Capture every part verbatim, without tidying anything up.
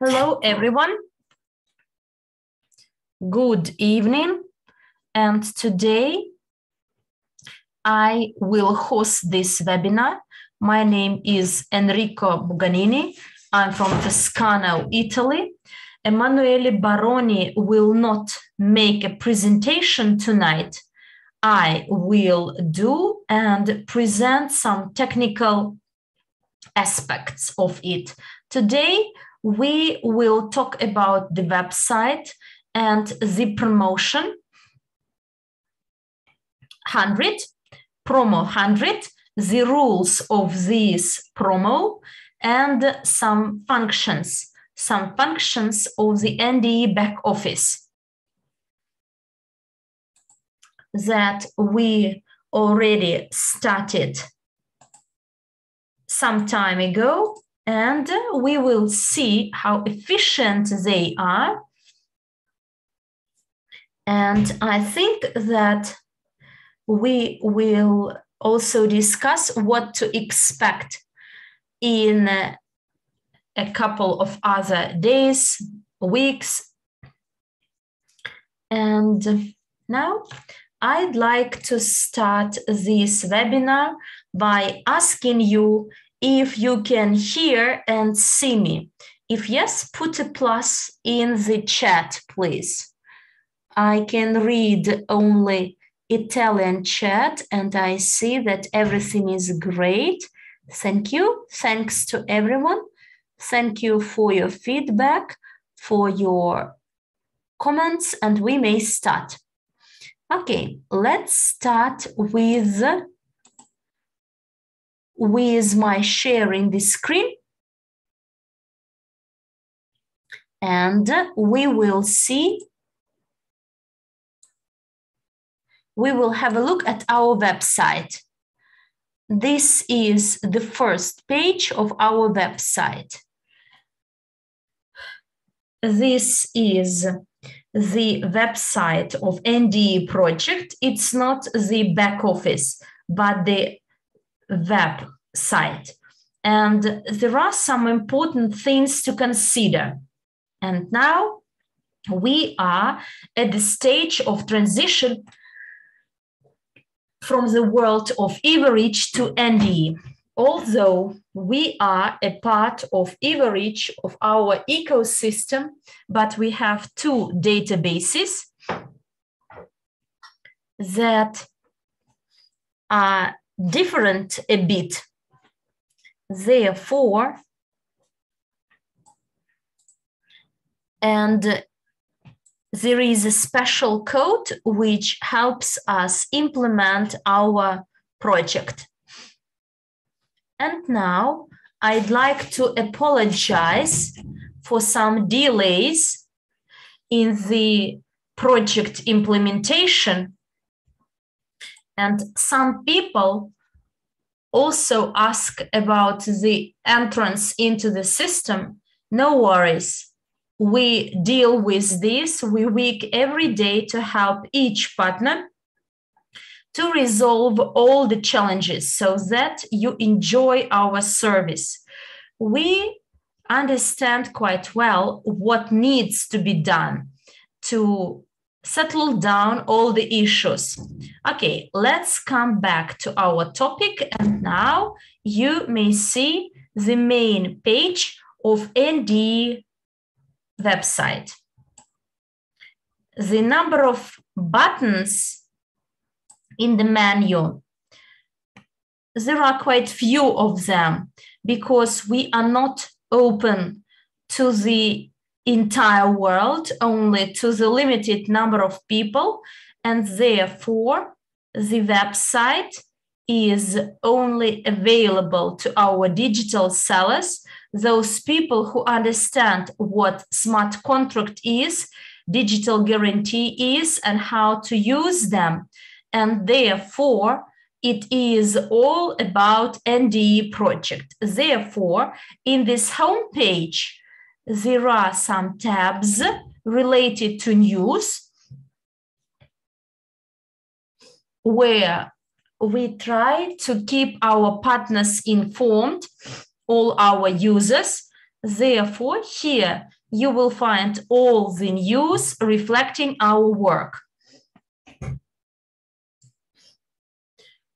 Hello, everyone. Good evening. And today I will host this webinar. My name is Enrico Bavonini. I'm from Toscana, Italy. Emanuele Baroni will not make a presentation tonight. I will do and present some technical aspects of it. Today, we will talk about the website and the promotion one hundred, promo one hundred, the rules of this promo, and some functions, some functions of the N D E back office that we already started some time ago. And we will see how efficient they are. And I think that we will also discuss what to expect in a couple of other days, weeks. And now I'd like to start this webinar by asking you if you can hear and see me. If yes, put a plus in the chat, please. I can read only Italian chat, and I see that everything is great. Thank you. Thanks to everyone. Thank you for your feedback, for your comments, and we may start. Okay, let's start with with my sharing the screen. And we will see, we will have a look at our website. This is the first page of our website. This is the website of N D E project. It's not the back office, but the website. And there are some important things to consider. And now we are at the stage of transition from the world of Evorich to N D E. Although we are a part of Evorich, of our ecosystem, but we have two databases that are different a bit. Therefore, and there is a special code which helps us implement our project. And now I'd like to apologize for some delays in the project implementation. And some people also ask about the entrance into the system. No worries. We deal with this. We work every day to help each partner to resolve all the challenges so that you enjoy our service. We understand quite well what needs to be done to settle down all the issues. Okay, let's come back to our topic. And now you may see the main page of N D E website. The number of buttons in the menu, there are quite few of them because we are not open to the entire world, only to the limited number of people, and therefore the website is only available to our digital sellers, those people who understand what smart contract is, digital guarantee is, and how to use them. And therefore, it is all about N D E project. Therefore, in this homepage, there are some tabs related to news where we try to keep our partners informed, all our users. Therefore, here you will find all the news reflecting our work.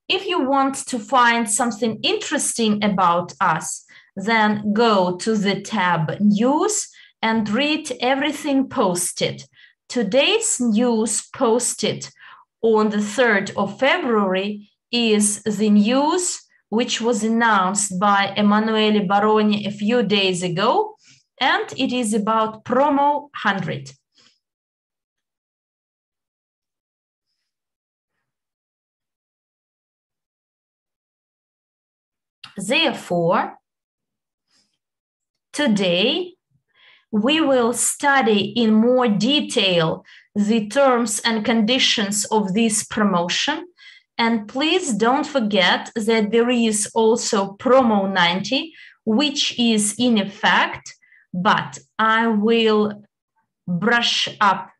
If you want to find something interesting about us, then go to the tab News and read everything posted. Today's news posted on the third of February is the news which was announced by Emanuele Baroni a few days ago, and it is about Promo one hundred. Therefore, today we will study in more detail the terms and conditions of this promotion. And please don't forget that there is also Promo ninety, which is in effect, but I will brush up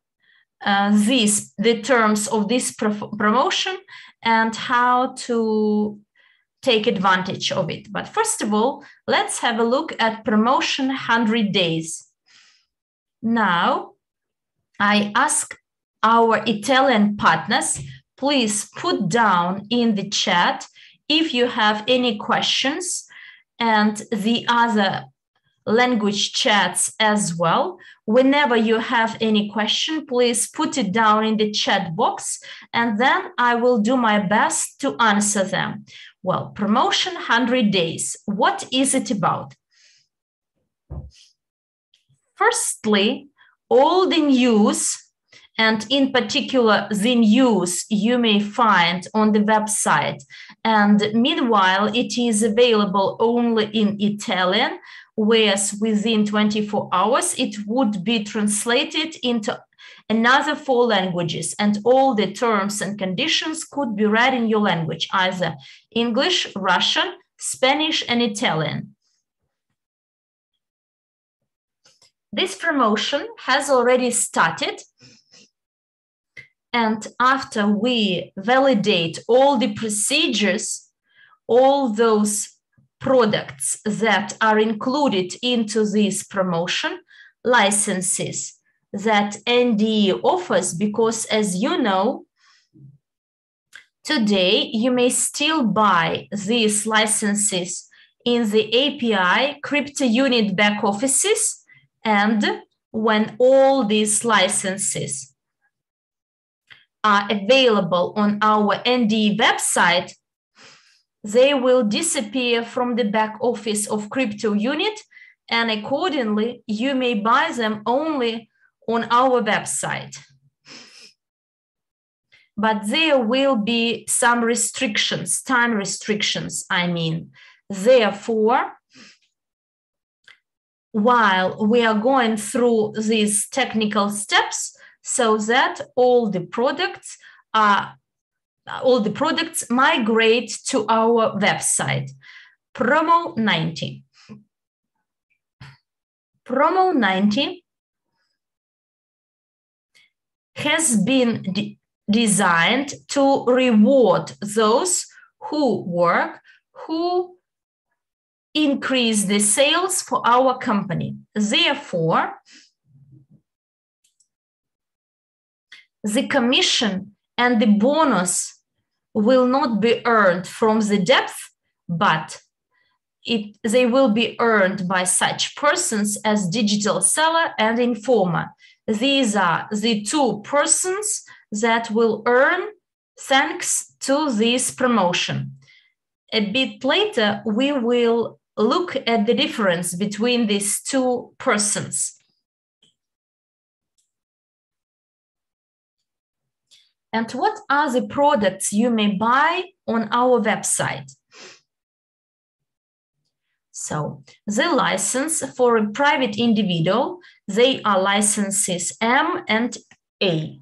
uh, this, the terms of this promotion and how to take advantage of it. But first of all, let's have a look at promotion one hundred days. Now, I ask our Italian partners, please put down in the chat if you have any questions, and the other language chats as well. Whenever you have any question, please put it down in the chat box, and then I will do my best to answer them. Well, promotion one hundred days, what is it about? Firstly, all the news, and in particular the news you may find on the website, and meanwhile it is available only in Italian, whereas within twenty-four hours it would be translated into another four languages, and all the terms and conditions could be read in your language, either English, Russian, Spanish, and Italian. This promotion has already started, and after we validate all the procedures, all those products that are included into this promotion, licenses that N D E offers, because as you know, today you may still buy these licenses in the A P I Crypto Unit back offices, and when all these licenses are available on our N D E website, they will disappear from the back office of Crypto Unit, and accordingly you may buy them only on our website. But there will be some restrictions, time restrictions, I mean. Therefore, while we are going through these technical steps, so that all the products are, all the products migrate to our website. Promo ninety. Promo ninety has been de- designed to reward those who work, who increase the sales for our company. Therefore, the commission and the bonus will not be earned from the depth, but it, they will be earned by such persons as digital seller and informer. These are the two persons that will earn thanks to this promotion. A bit later, we will look at the difference between these two persons. And what are the products you may buy on our website? So, the license for a private individual, they are licenses M and A.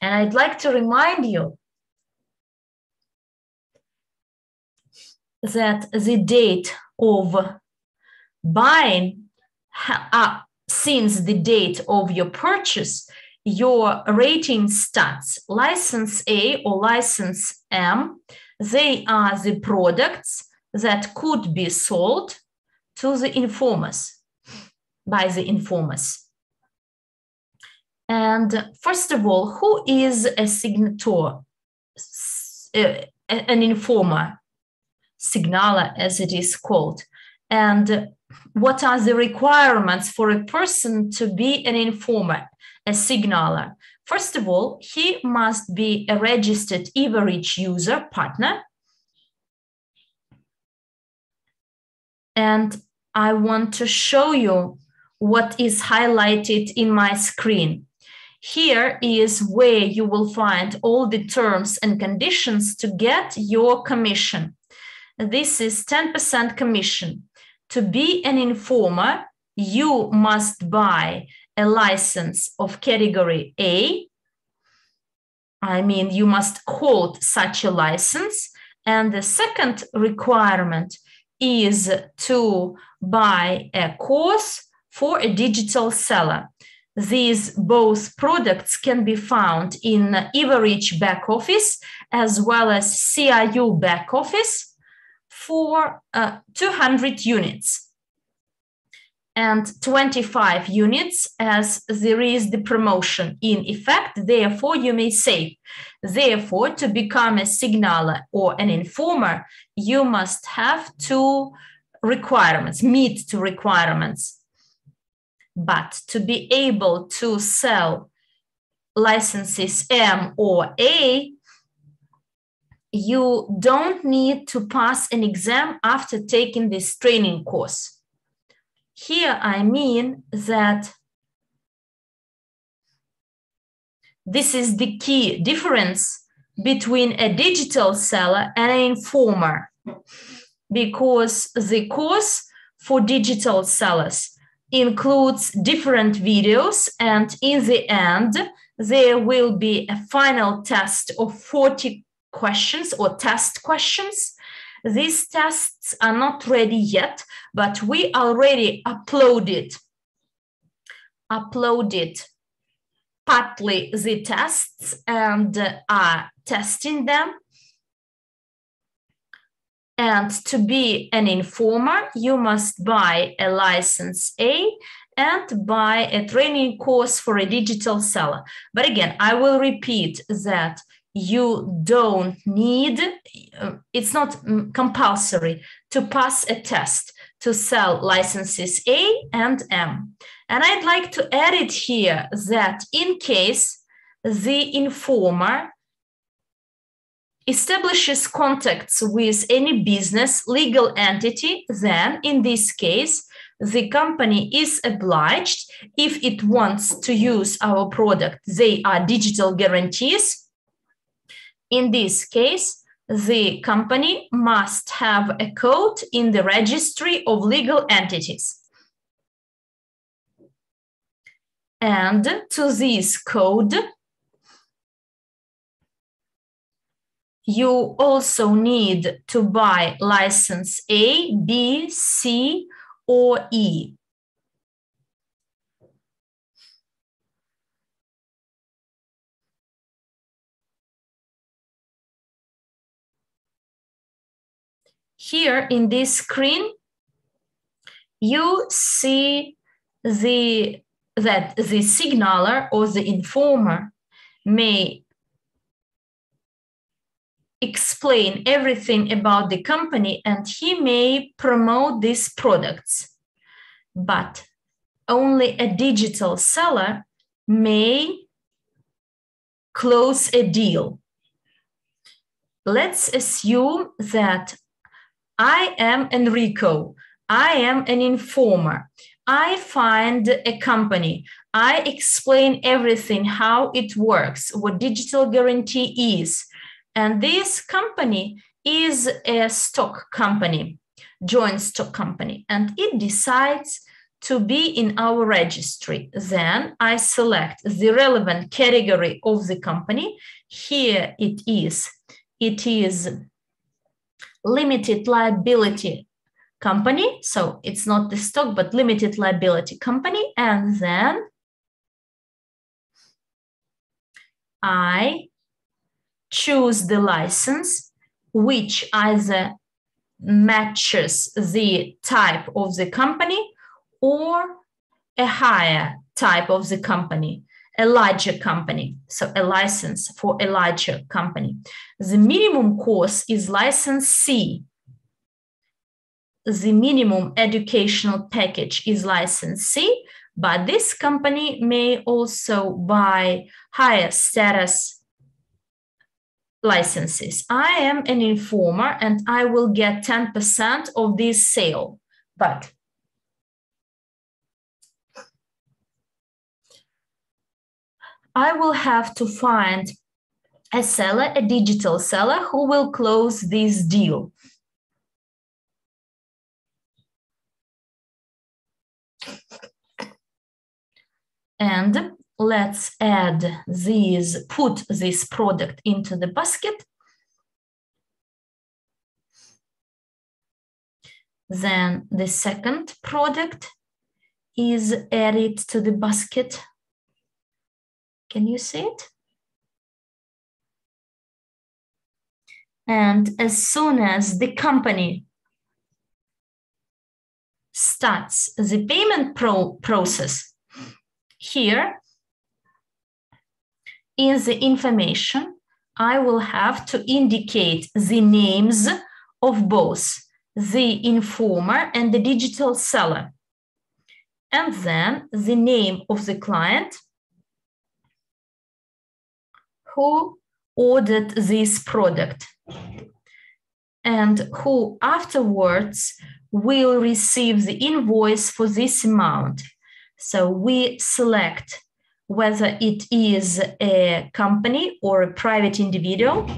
And I'd like to remind you that the date of buying, uh, since the date of your purchase, your rating starts. License A or license M, they are the products that could be sold to the informers, by the informers. And first of all, who is a signator, an informer, signaler as it is called, and what are the requirements for a person to be an informer, a signaler? First of all, he must be a registered Evorich user partner. And I want to show you what is highlighted in my screen. Here is where you will find all the terms and conditions to get your commission. This is ten percent commission. To be an informer, you must buy a license of category A. I mean, you must hold such a license. And the second requirement is to buy a course for a digital seller. These both products can be found in Evorich back office as well as C I U back office for uh, two hundred units and twenty-five units as there is the promotion in effect. Therefore, you may save. Therefore, to become a signaler or an informer, you must have two requirements, meet two requirements. But to be able to sell licenses M or A, you don't need to pass an exam after taking this training course. Here, I mean that this is the key difference between a digital seller and an informer, because the course for digital sellers includes different videos, and in the end, there will be a final test of forty questions or test questions. These tests are not ready yet, but we already uploaded, uploaded partly the tests and are testing them. And to be an informer, you must buy a license A and buy a training course for a digital seller. But again, I will repeat that you don't need, it's not compulsory to pass a test to sell licenses A and M. And I'd like to add it here that in case the informer establishes contacts with any business, legal entity, then in this case, the company is obliged, if it wants to use our product, they are digital guarantees. In this case, the company must have a code in the registry of legal entities. And to this code, you also need to buy license A, B, C, or E. Here in this screen, you see the, that the signaler or the informer may explain everything about the company and he may promote these products. But only a digital seller may close a deal. Let's assume that I am Enrico, I am an informer. I find a company. I explain everything, how it works, what digital guarantee is. And this company is a stock company, joint stock company, and it decides to be in our registry. Then I select the relevant category of the company. Here it is. It is limited liability company. So it's not the stock, but limited liability company. And then I choose the license, which either matches the type of the company or a higher type of the company, a larger company, so a license for a larger company. The minimum course is license C. The minimum educational package is license C, but this company may also buy higher status licenses. I am an informer and I will get ten percent of this sale, but I will have to find a seller, a digital seller, who will close this deal. And let's add these, put this product into the basket. Then the second product is added to the basket. Can you see it? And as soon as the company starts the payment pro process, here in the information, I will have to indicate the names of both the informer and the digital seller, and then the name of the client who ordered this product and who afterwards will receive the invoice for this amount. So we select whether it is a company or a private individual.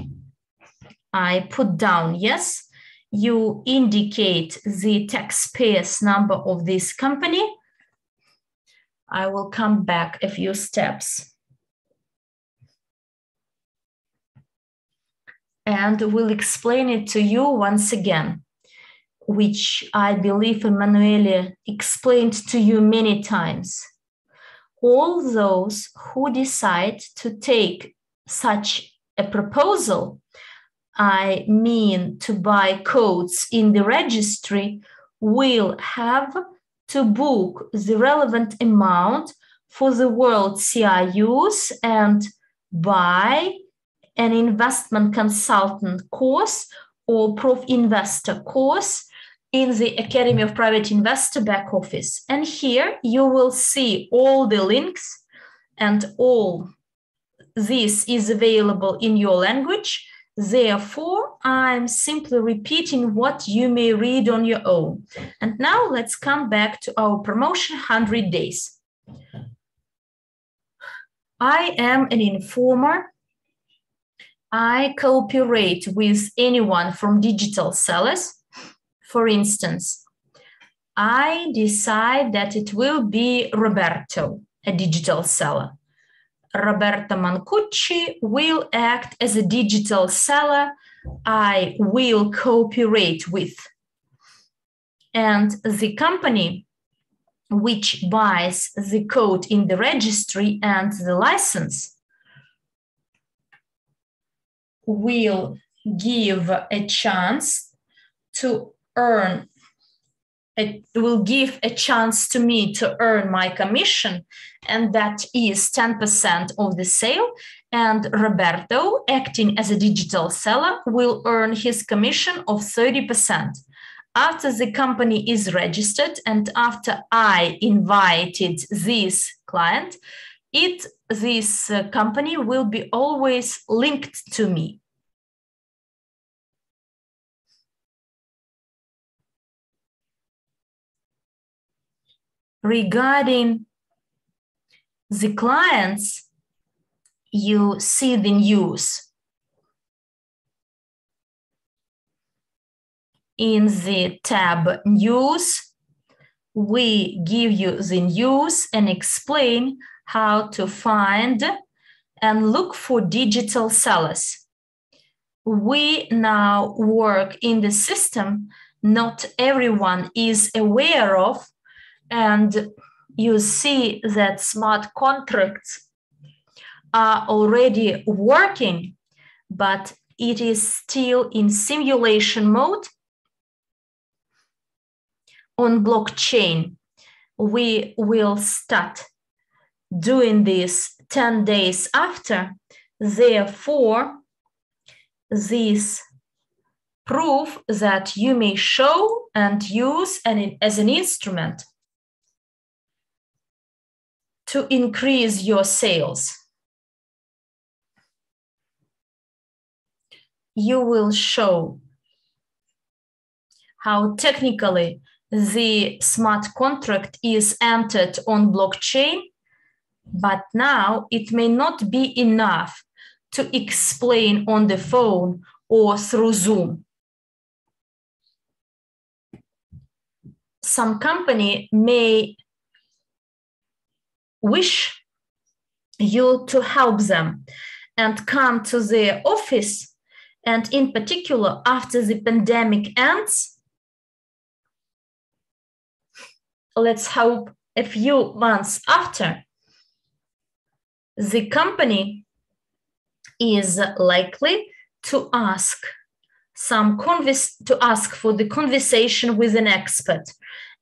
I put down yes. You indicate the taxpayer's number of this company. I will come back a few steps. And we'll explain it to you once again, which I believe Emanuele explained to you many times. All those who decide to take such a proposal, I mean to buy codes in the registry, will have to book the relevant amount for the world C I Us and buy an investment consultant course or proof investor course in the Academy of Private Investor back office. And here you will see all the links, and all this is available in your language. Therefore, I'm simply repeating what you may read on your own. And now let's come back to our promotion one hundred days. I am an informer. I cooperate with anyone from digital sellers. For instance, I decide that it will be Roberto, a digital seller. Roberto Mancucci will act as a digital seller I will cooperate with. And the company which buys the code in the registry and the license will give a chance to earn, it will give a chance to me to earn my commission, and that is ten percent of the sale. And Roberto, acting as a digital seller, will earn his commission of thirty percent. After the company is registered and after I invited this client, it this uh, company will be always linked to me. Regarding the clients, you see the news. In the tab News, we give you the news and explain how to find and look for digital sellers. We now work in the system not everyone is aware of, and you see that smart contracts are already working, but it is still in simulation mode on blockchain. We will start doing this ten days after. Therefore, this proof that you may show and use an, as an instrument to increase your sales. You will show how technically the smart contract is entered on blockchain, but now it may not be enough to explain on the phone or through Zoom. Some company may wish you to help them and come to their office, and in particular, after the pandemic ends, let's hope a few months after, the company is likely to ask some converse, to ask for the conversation with an expert.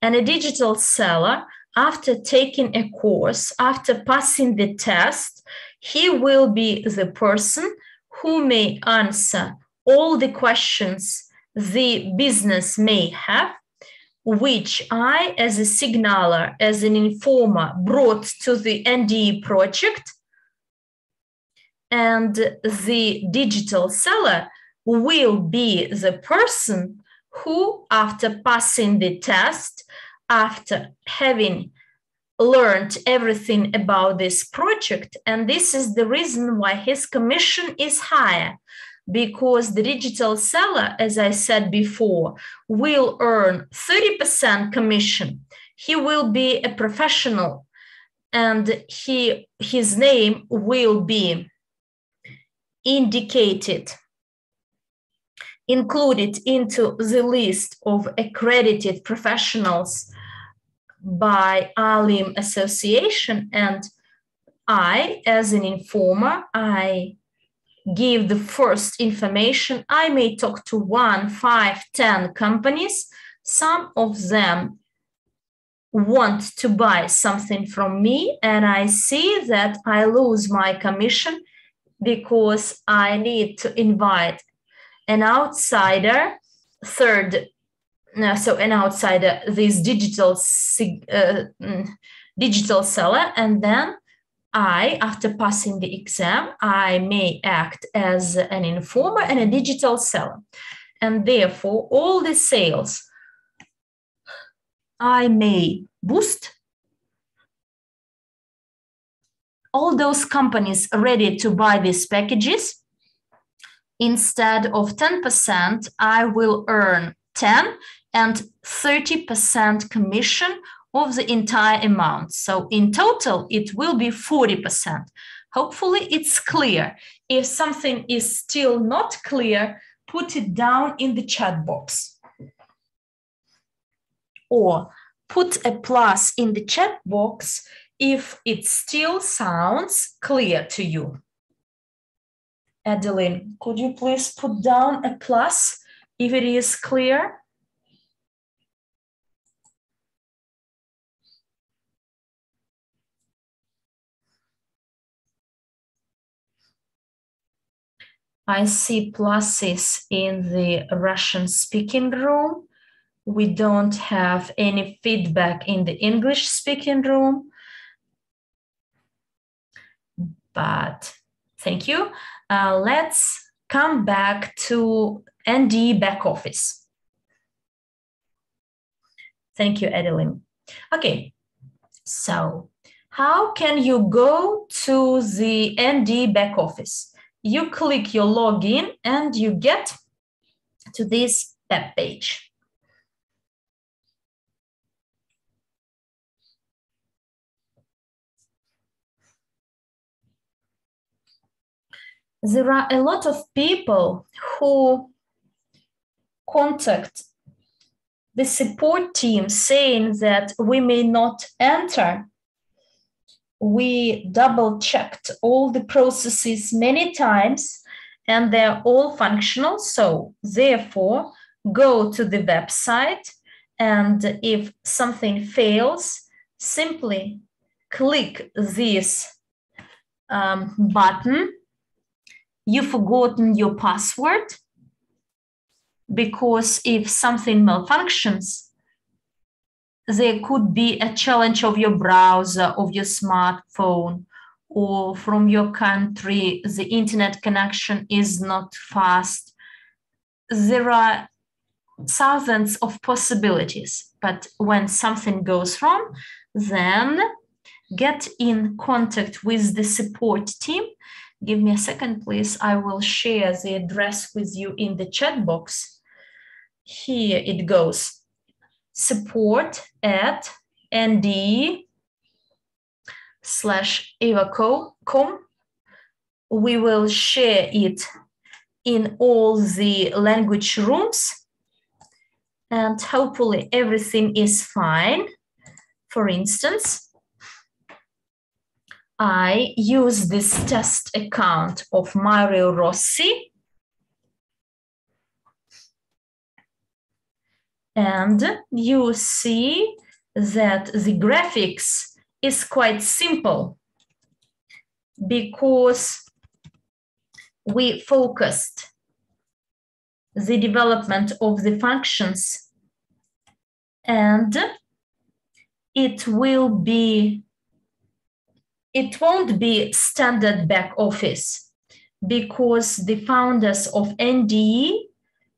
And a digital seller, after taking a course, after passing the test, he will be the person who may answer all the questions the business may have, which I, as a signaler, as an informer, brought to the N D E project. And the digital seller will be the person who, after passing the test, after having learned everything about this project, and this is the reason why his commission is higher, because the digital seller, as I said before, will earn thirty percent commission. He will be a professional, and he, his name will be indicated, included into the list of accredited professionals by ALIM Association, and I, as an informer, I give the first information. I may talk to one, five, ten companies. Some of them want to buy something from me, and I see that I lose my commission because I need to invite an outsider, third, no, so an outsider, this digital, uh, digital seller, and then I, after passing the exam, I may act as an informer and a digital seller. And therefore, all the sales I may boost. All those companies ready to buy these packages, instead of ten percent, I will earn ten and thirty percent commission of the entire amount. So in total, it will be forty percent. Hopefully it's clear. If something is still not clear, put it down in the chat box. Or put a plus in the chat box if it still sounds clear to you. Adeline, could you please put down a plus if it is clear? I see pluses in the Russian-speaking room. We don't have any feedback in the English-speaking room. But thank you. Uh, let's come back to N D E back office. Thank you, Adeline. Okay, so how can you go to the N D E back office? You click your login and you get to this web page. There are a lot of people who contact the support team saying that we may not enter. We double-checked all the processes many times and they're all functional. So therefore, go to the website And if something fails, simply click this um, button. You've forgotten your password, because if something malfunctions, there could be a challenge of your browser, of your smartphone, or from your country, the internet connection is not fast. There are thousands of possibilities, but when something goes wrong, then get in contact with the support team. Give me a second, please. I will share the address with you in the chat box. Here it goes. Support at N D E slash evo dot com. We will share it in all the language rooms, and hopefully everything is fine. For instance, I use this test account of Mario Rossi, and you see that the graphics is quite simple because we focused the development of the functions, and it will be, it won't be standard back office, because the founders of N D E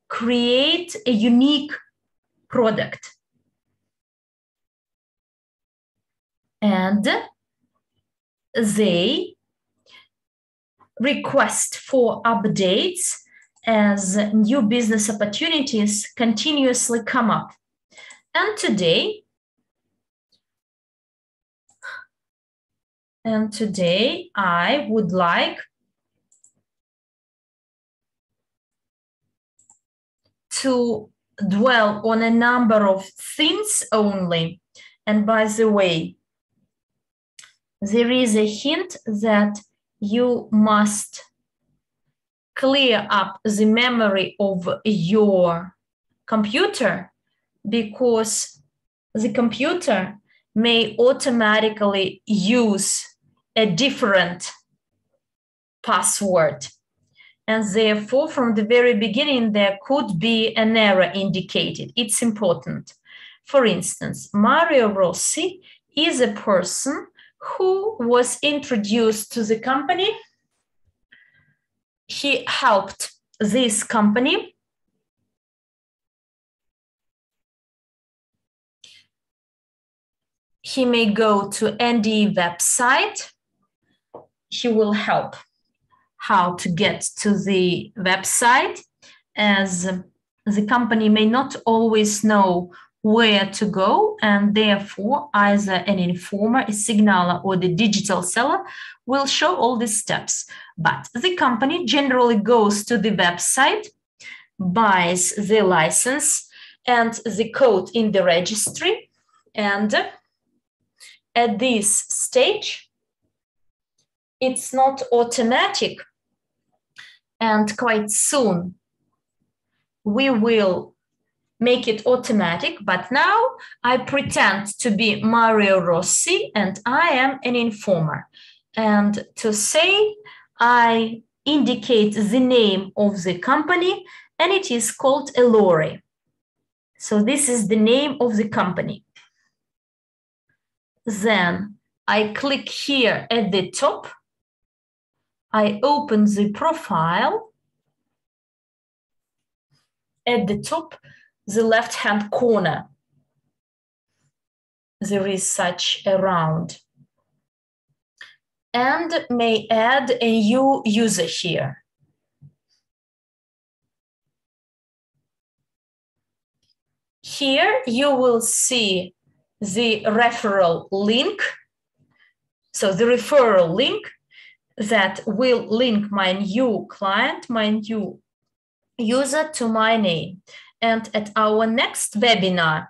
create a unique product. And they request for updates as new business opportunities continuously come up. And today, and today I would like to dwell on a number of things only. And by the way, there is a hint that you must clear up the memory of your computer, because the computer may automatically use a different password. And therefore, from the very beginning, there could be an error indicated. It's important. For instance, Mario Rossi is a person who was introduced to the company. He helped this company . He may go to N D E website. He will help how to get to the website, as the company may not always know where to go, and therefore either an informer, a signaler, or the digital seller will show all these steps. But the company generally goes to the website, buys the license and the code in the registry, and at this stage, it's not automatic, and quite soon we will make it automatic. But now I pretend to be Mario Rossi and I am an informer. And to say, I indicate the name of the company, and it is called Elore. So this is the name of the company. Then I click here at the top. I open the profile. At the top, the left-hand corner, there is such a round. And may add a new user here. Here you will see the referral link, so the referral link that will link my new client, my new user to my name. And at our next webinar,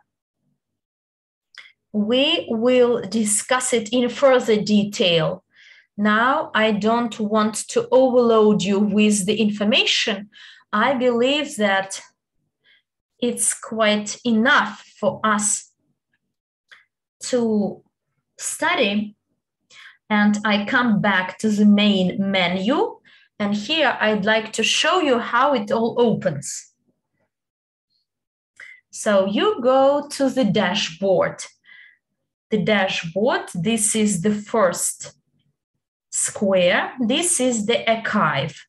we will discuss it in further detail. Now, I don't want to overload you with the information. I believe that it's quite enough for us to study. And I come back to the main menu. And here I'd like to show you how it all opens. So you go to the dashboard. The dashboard, this is the first square. This is the archive.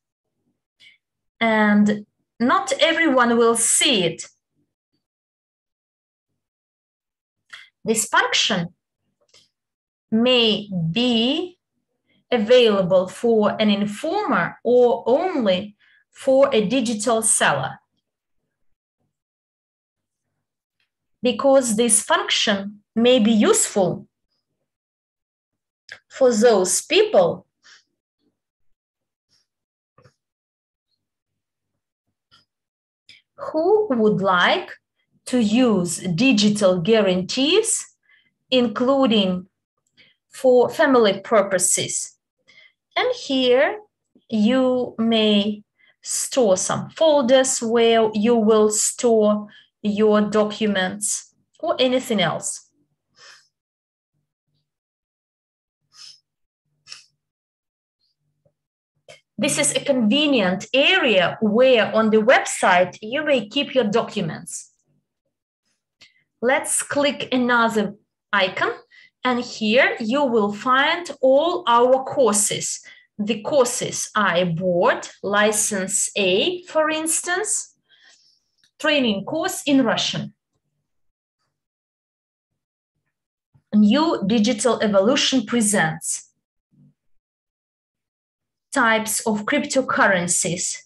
And not everyone will see it. This function may be available for an informer or only for a digital seller. Because this function may be useful for those people who would like to use digital guarantees, including for family purposes. And here you may store some folders where you will store your documents or anything else. This is a convenient area where on the website you may keep your documents. Let's click another icon. And here you will find all our courses. The courses I bought, license A, for instance, training course in Russian. New Digital Evolution presents types of cryptocurrencies.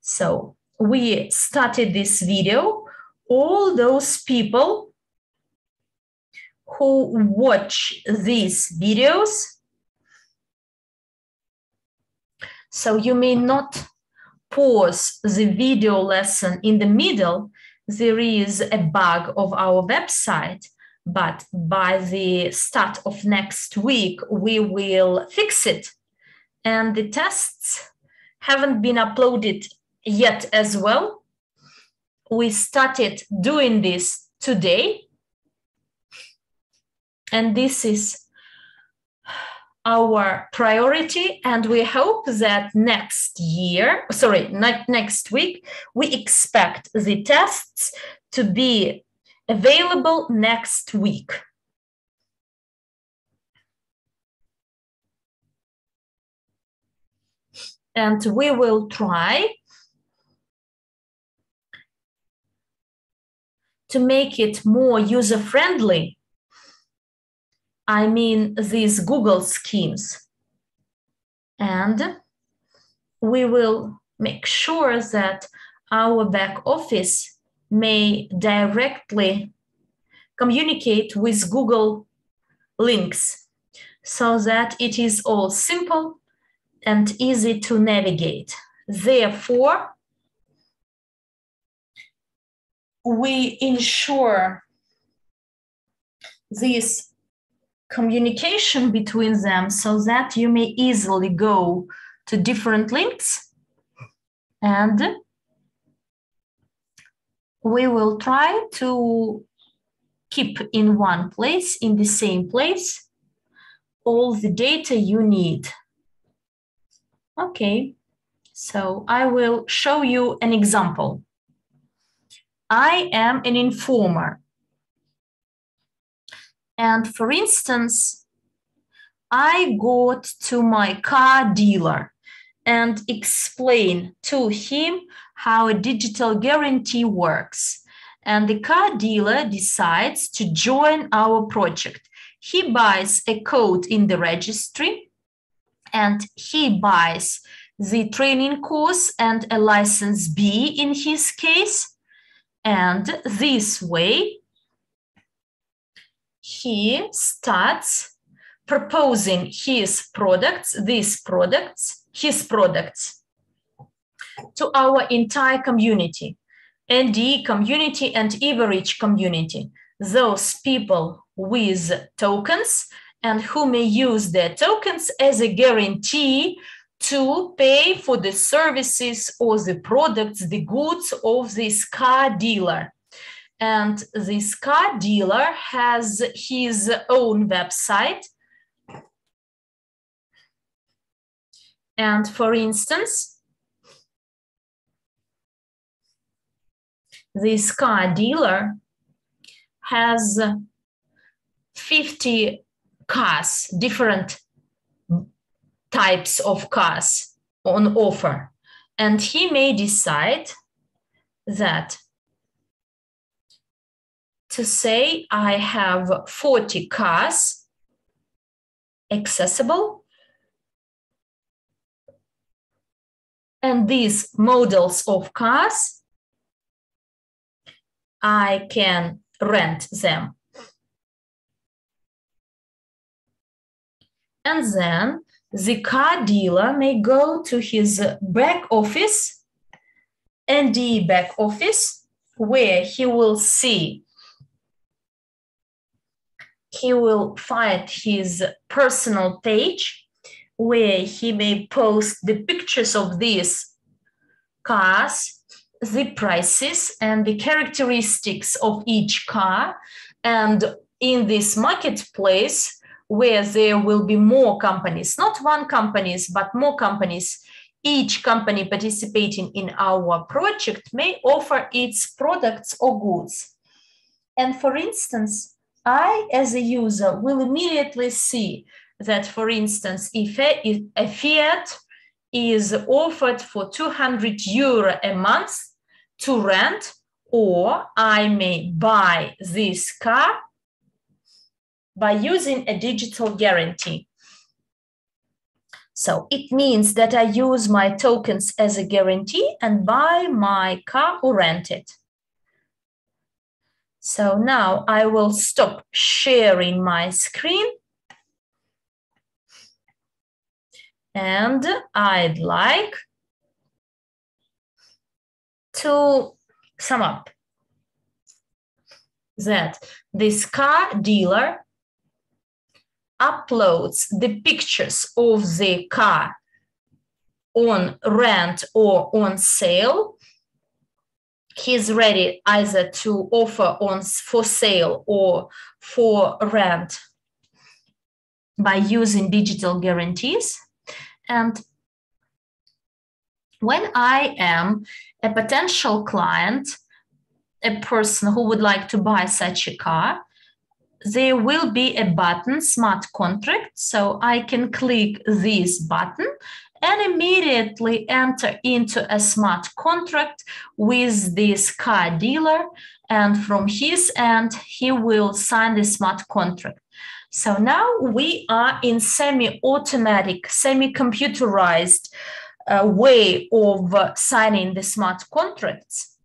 So we started this video. All those people who watch these videos. So you may not pause the video lesson in the middle. There is a bug of our website, but by the start of next week, we will fix it. And the tests haven't been uploaded yet as well. We started doing this today. And this is our priority. And we hope that next year, sorry, not next week, we expect the tests to be available next week. And we will try to make it more user-friendly. I mean, these Google schemes. And we will make sure that our back office may directly communicate with Google links so that it is all simple and easy to navigate. Therefore, we ensure this communication between them so that you may easily go to different links. And we will try to keep in one place, in the same place, all the data you need. Okay, so I will show you an example. I am an informer. And for instance, I go to my car dealer and explain to him how a digital guarantee works. And the car dealer decides to join our project. He buys a code in the registry and he buys the training course and a license B in his case. And this way, he starts proposing his products, these products, his products to our entire community, N D E community and Evorich community, those people with tokens and who may use their tokens as a guarantee to pay for the services or the products, the goods of this car dealer. And this car dealer has his own website. And for instance, this car dealer has fifty cars, different types of cars on offer. And he may decide that to say, I have forty cars accessible. And these models of cars, I can rent them. And then the car dealer may go to his back office, N D E back office, where he will see, he will find his personal page where he may post the pictures of these cars, the prices and the characteristics of each car. And in this marketplace, where there will be more companies, not one companies, but more companies. Each company participating in our project may offer its products or goods. And for instance, I, as a user, will immediately see that, for instance, if a, a Fiat is offered for two hundred euro a month to rent, or I may buy this car by using a digital guarantee. So it means that I use my tokens as a guarantee and buy my car or rent it. So now I will stop sharing my screen. And I'd like to sum up that this car dealer uploads the pictures of the car on rent or on sale. He's ready either to offer on for sale or for rent by using digital guarantees. And when I am a potential client, a person who would like to buy such a car, there will be a button, smart contract. So I can click this button and immediately enter into a smart contract with this car dealer. And from his end, he will sign the smart contract. So now we are in semi-automatic, semi-computerized uh, way of uh, signing the smart contracts.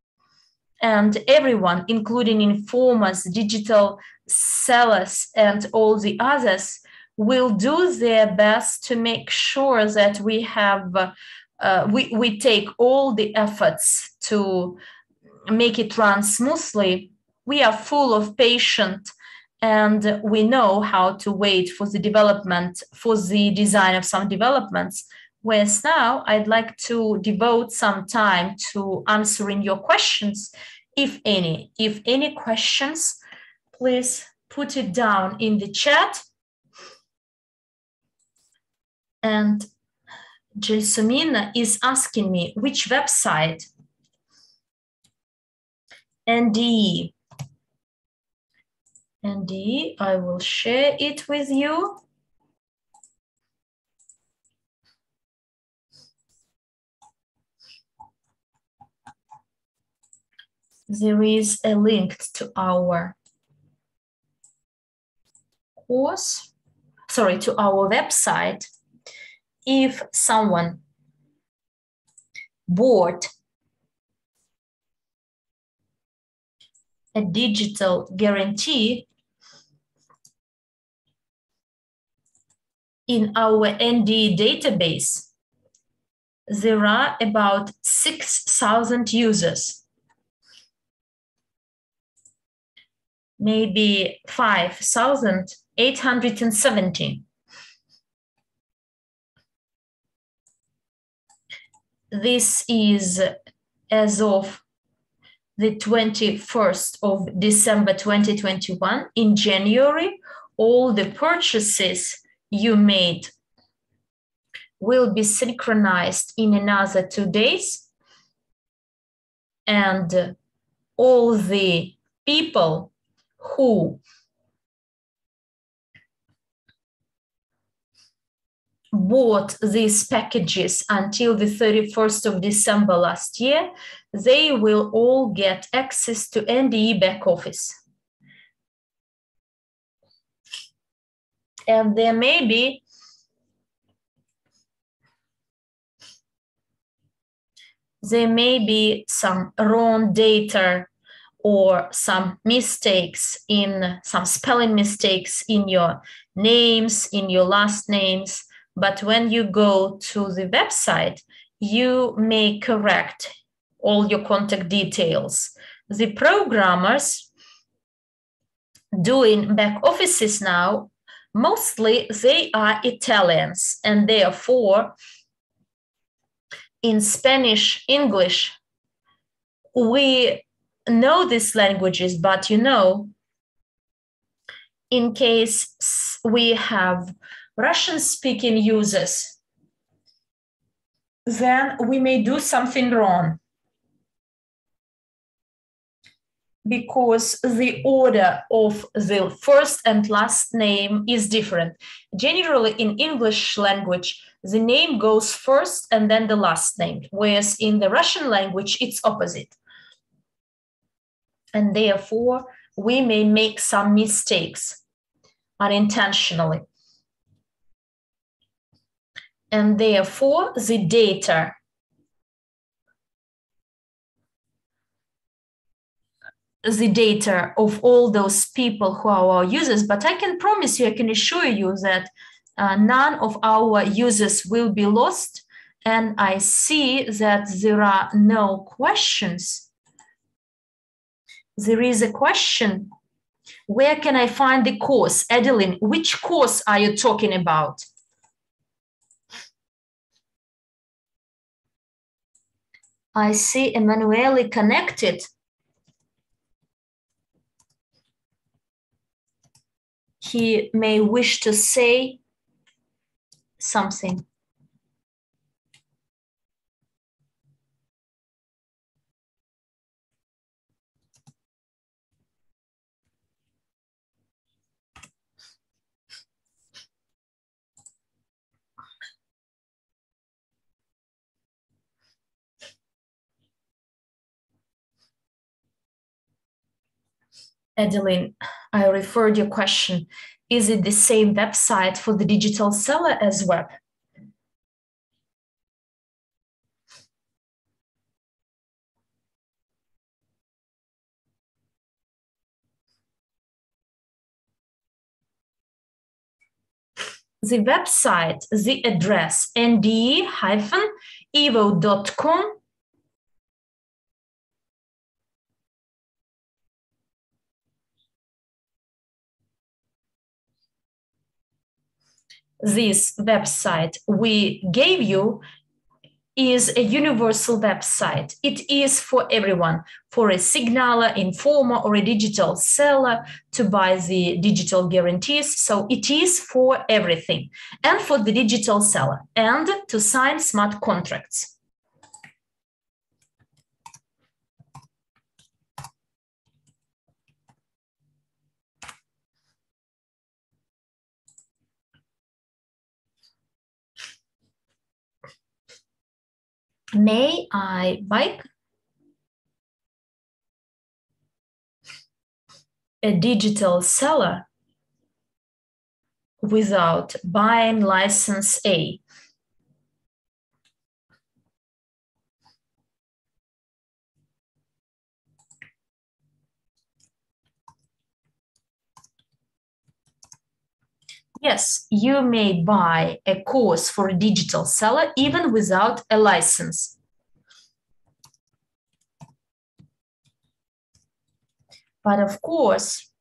And everyone, including informers, digital sellers, and all the others, will do their best to make sure that we have, uh, uh, we, we take all the efforts to make it run smoothly. We are full of patience, and we know how to wait for the development, for the design of some developments. Whereas now I'd like to devote some time to answering your questions, if any. If any questions, please put it down in the chat. And Jasmina is asking me which website? N D E. N D E, I will share it with you. There is a link to our course, sorry, to our website. If someone bought a digital guarantee in our N D E database, there are about six thousand users. Maybe five thousand eight hundred seventy. This is as of the twenty-first of December twenty twenty-one. In January, all the purchases you made will be synchronized in another two days. And all the people who bought these packages until the thirty-first of December last year, they will all get access to N D E back office. And there may be there may be some wrong data or some mistakes in some spelling mistakes in your names, in your last names. But when you go to the website, you may correct all your contact details. The programmers doing back offices now, mostly they are Italians, and therefore in Spanish, English, we know these languages, but you know, in case we have Russian-speaking users, then we may do something wrong, because the order of the first and last name is different. Generally, in English language, the name goes first and then the last name, whereas in the Russian language, it's opposite. And therefore, we may make some mistakes unintentionally. And therefore, the data the data of all those people who are our users, but I can promise you, I can assure you that uh, none of our users will be lost. And I see that there are no questions. There is a question. Where can I find the course? Adeline, which course are you talking about? I see Emanuele connected. He may wish to say something. Adeline, I referred your question. Is it the same website for the digital seller as web? The website, the address N D E dash evo dot com. This website we gave you is a universal website. It is for everyone, for a signaler, informer, or a digital seller to buy the digital guarantees. So it is for everything, and for the digital seller, and to sign smart contracts. May I buy a digital seller without buying license A? Yes, you may buy a course for a digital seller even without a license. But of course,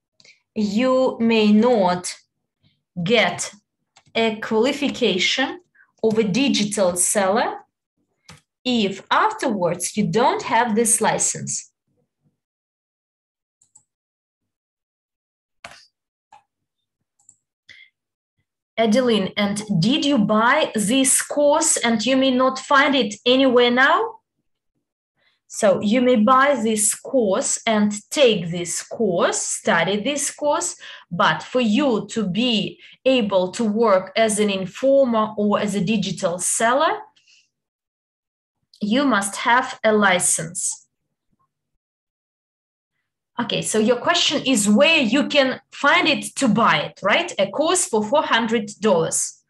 you may not get a qualification of a digital seller if afterwards you don't have this license. Adeline, and did you buy this course and you may not find it anywhere now? So you may buy this course and take this course, study this course, but for you to be able to work as an informer or as a digital seller, you must have a license. Okay, so your question is where you can find it to buy it, right? A course for four hundred dollars.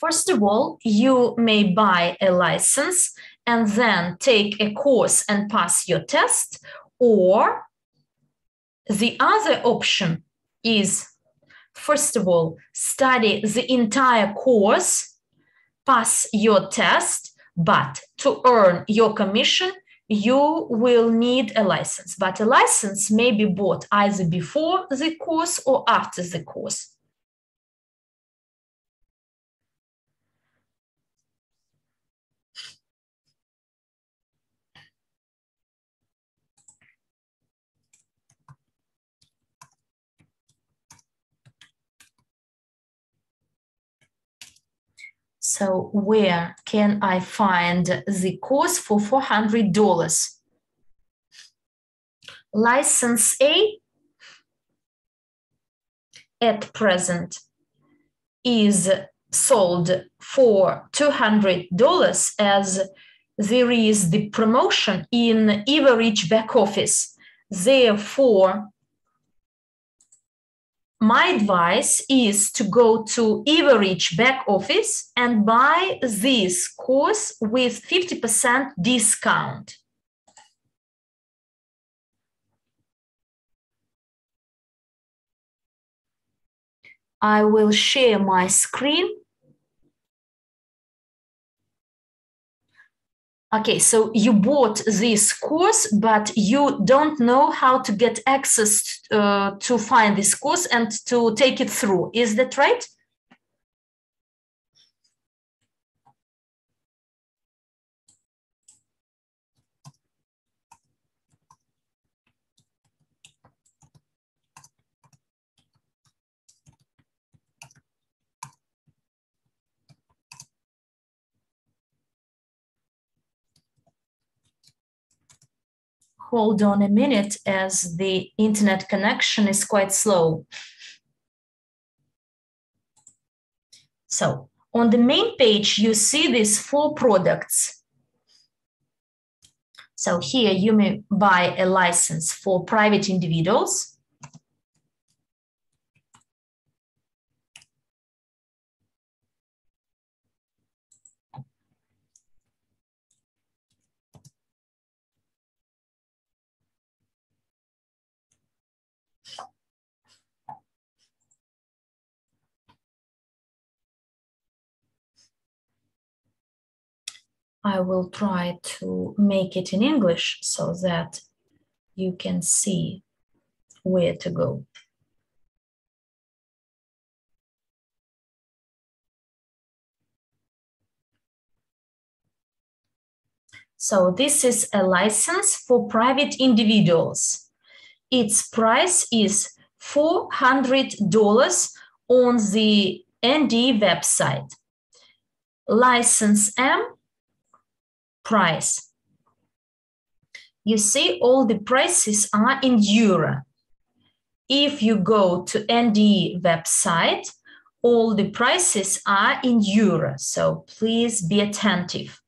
First of all, you may buy a license and then take a course and pass your test. Or the other option is, first of all, study the entire course, pass your test, but to earn your commission, you will need a license. But a license may be bought either before the course or after the course. So where can I find the course for four hundred dollars? License A at present is sold for two hundred dollars as there is the promotion in Evorich back office. Therefore, my advice is to go to Evorich back office and buy this course with fifty percent discount. I will share my screen. Okay, so you bought this course, but you don't know how to get access uh, to find this course and to take it through. Is that right? Hold on a minute, as the internet connection is quite slow. So on the main page, you see these four products. So here you may buy a license for private individuals. I will try to make it in English so that you can see where to go. So this is a license for private individuals. Its price is four hundred dollars on the N D E website. License M price. You see, all the prices are in euro. If you go to N D E website, all the prices are in euro. So please be attentive.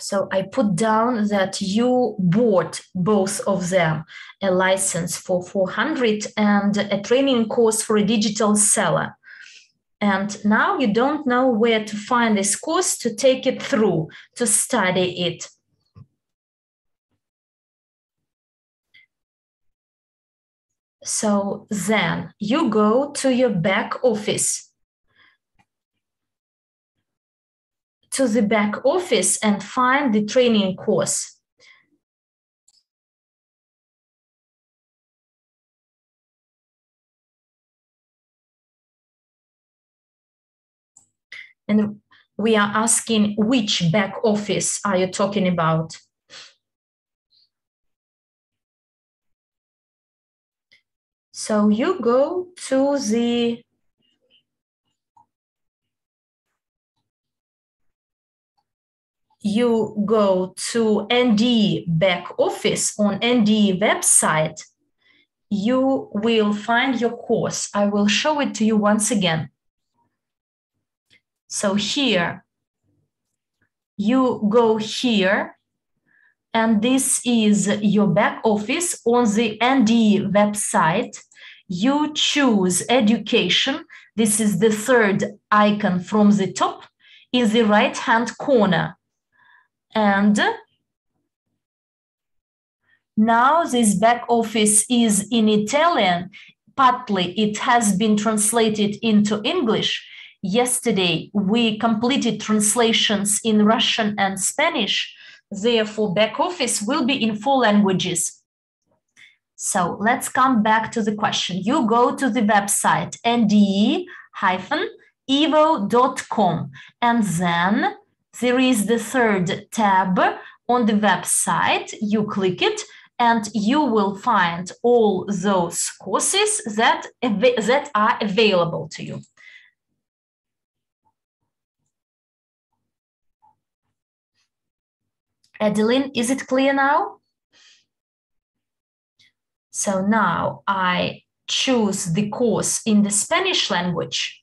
So I put down that you bought both of them, a license for four hundred dollars and a training course for a digital seller. And now you don't know where to find this course to take it through, to study it. So then you go to your back office. To the back office and find the training course. And we are asking which back office are you talking about? So you go to the you go to N D E back office on N D E website. You will find your course. I will show it to you once again. So here, you go here, and this is your back office on the N D E website. You choose education. This is the third icon from the top in the right-hand corner. And now this back office is in Italian. Partly it has been translated into English. Yesterday, we completed translations in Russian and Spanish. Therefore, back office will be in four languages. So let's come back to the question. You go to the website N D E dash evo dot com, and then there is the third tab on the website. You click it, and you will find all those courses that, that are available to you. Adeline, is it clear now? So now I choose the course in the Spanish language.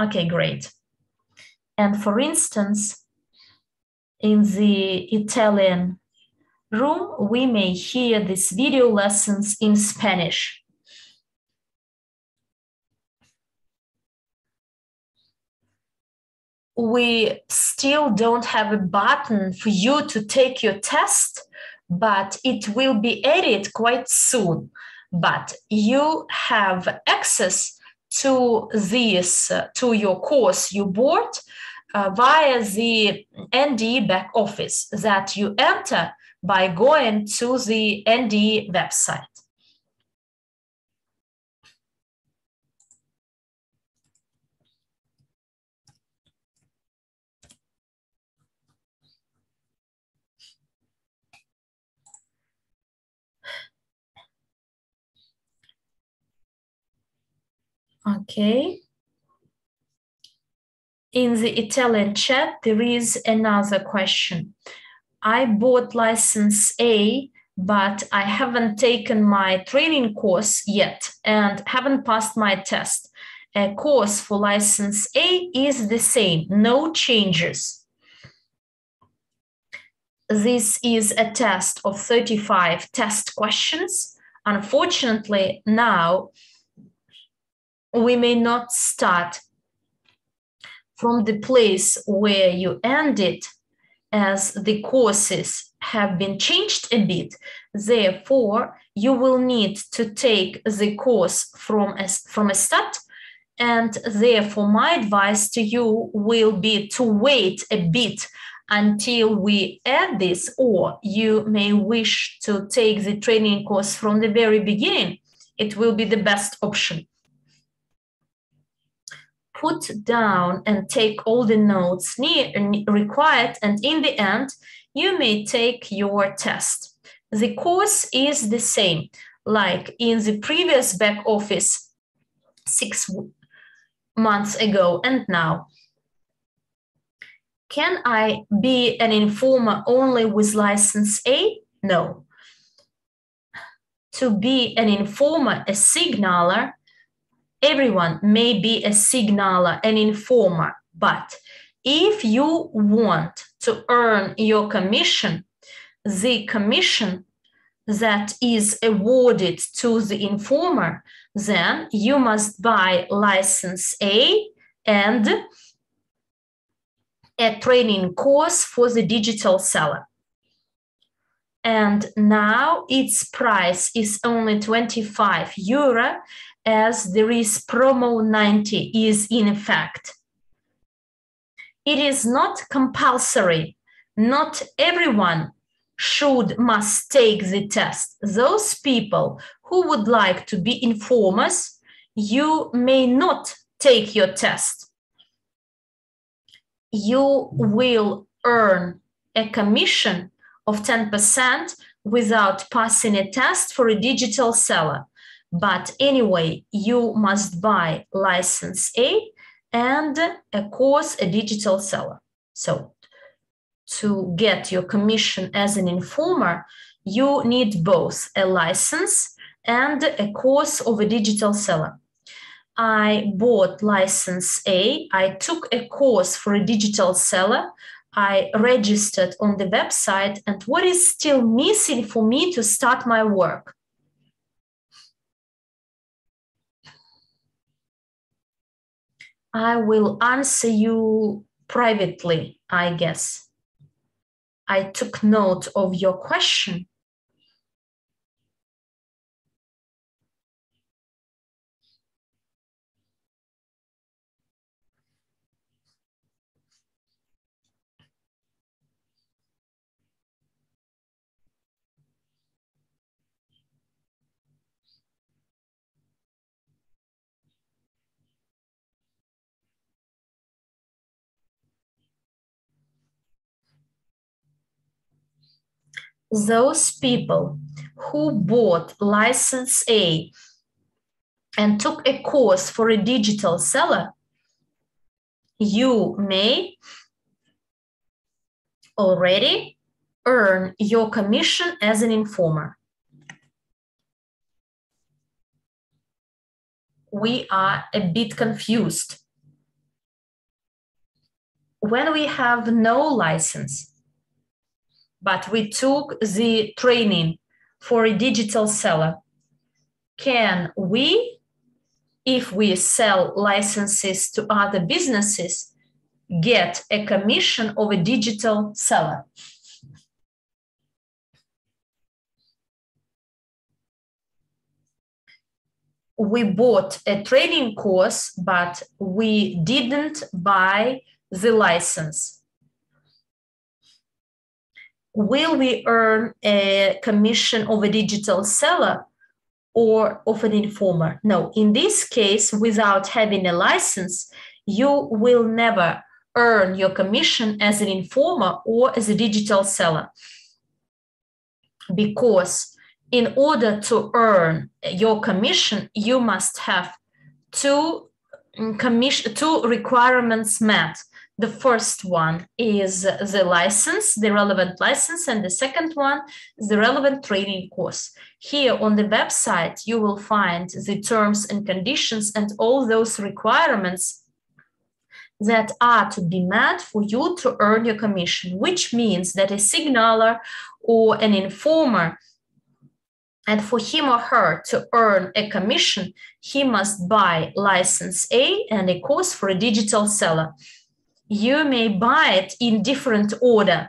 Okay, great. And for instance, in the Italian room, we may hear these video lessons in Spanish. We still don't have a button for you to take your test, but it will be added quite soon. But you have access to this, uh, to your course you bought uh, via the N D E back office that you enter by going to the N D E website. Okay. In the Italian chat, there is another question. I bought license A, but I haven't taken my training course yet and haven't passed my test. A course for license A is the same, no changes. This is a test of thirty-five test questions. Unfortunately, now, we may not start from the place where you ended, as the courses have been changed a bit. Therefore, you will need to take the course from a, from a start, and therefore my advice to you will be to wait a bit until we add this, or you may wish to take the training course from the very beginning. It will be the best option. Put down and take all the notes required, and in the end, you may take your test. The course is the same, like in the previous back office six months ago and now. Can I be an informer only with license A? No. To be an informer, a signaler, everyone may be a signaler, an informer, but if you want to earn your commission, the commission that is awarded to the informer, then you must buy license A and a training course for the digital seller. And now its price is only twenty-five euro, as there is Promo ninety is in effect. It is not compulsory. Not everyone should must take the test. Those people who would like to be informers, you may not take your test. You will earn a commission of ten percent without passing a test for a digital seller. But anyway, you must buy license A and a course, a digital seller. So to get your commission as an informer, you need both a license and a course of a digital seller. I bought license A, I took a course for a digital seller, I registered on the website, and what is still missing for me to start my work? I will answer you privately, I guess. I took note of your question. Those people who bought license A and took a course for a digital seller, you may already earn your commission as an informer. We are a bit confused. When we have no license, but we took the training for a digital seller, can we, if we sell licenses to other businesses, get a commission of a digital seller? We bought a training course, but we didn't buy the license. Will we earn a commission of a digital seller or of an informer? No, in this case, without having a license, you will never earn your commission as an informer or as a digital seller. Because in order to earn your commission, you must have two, commission, two requirements met. The first one is the license, the relevant license, and the second one is the relevant training course. Here on the website, you will find the terms and conditions and all those requirements that are to be met for you to earn your commission, which means that a signaler or an informer, and for him or her to earn a commission, he must buy license A and a course for a digital seller. You may buy it in different order.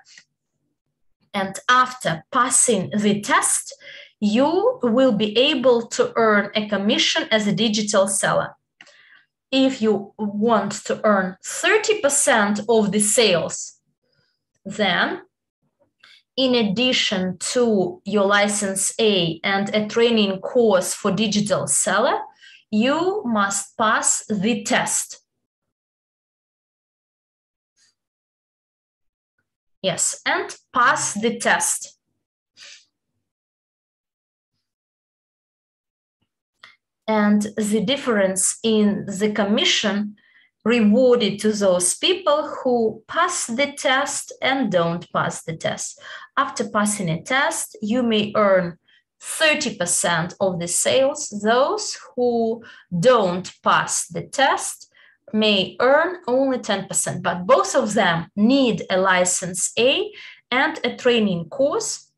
And after passing the test, you will be able to earn a commission as a digital seller. If you want to earn thirty percent of the sales, then in addition to your license A and a training course for digital seller, you must pass the test. Yes, and pass the test. And the difference in the commission rewarded to those people who pass the test and don't pass the test. After passing a test, you may earn thirty percent of the sales. Those who don't pass the test may earn only ten percent, but both of them need a license A and a training course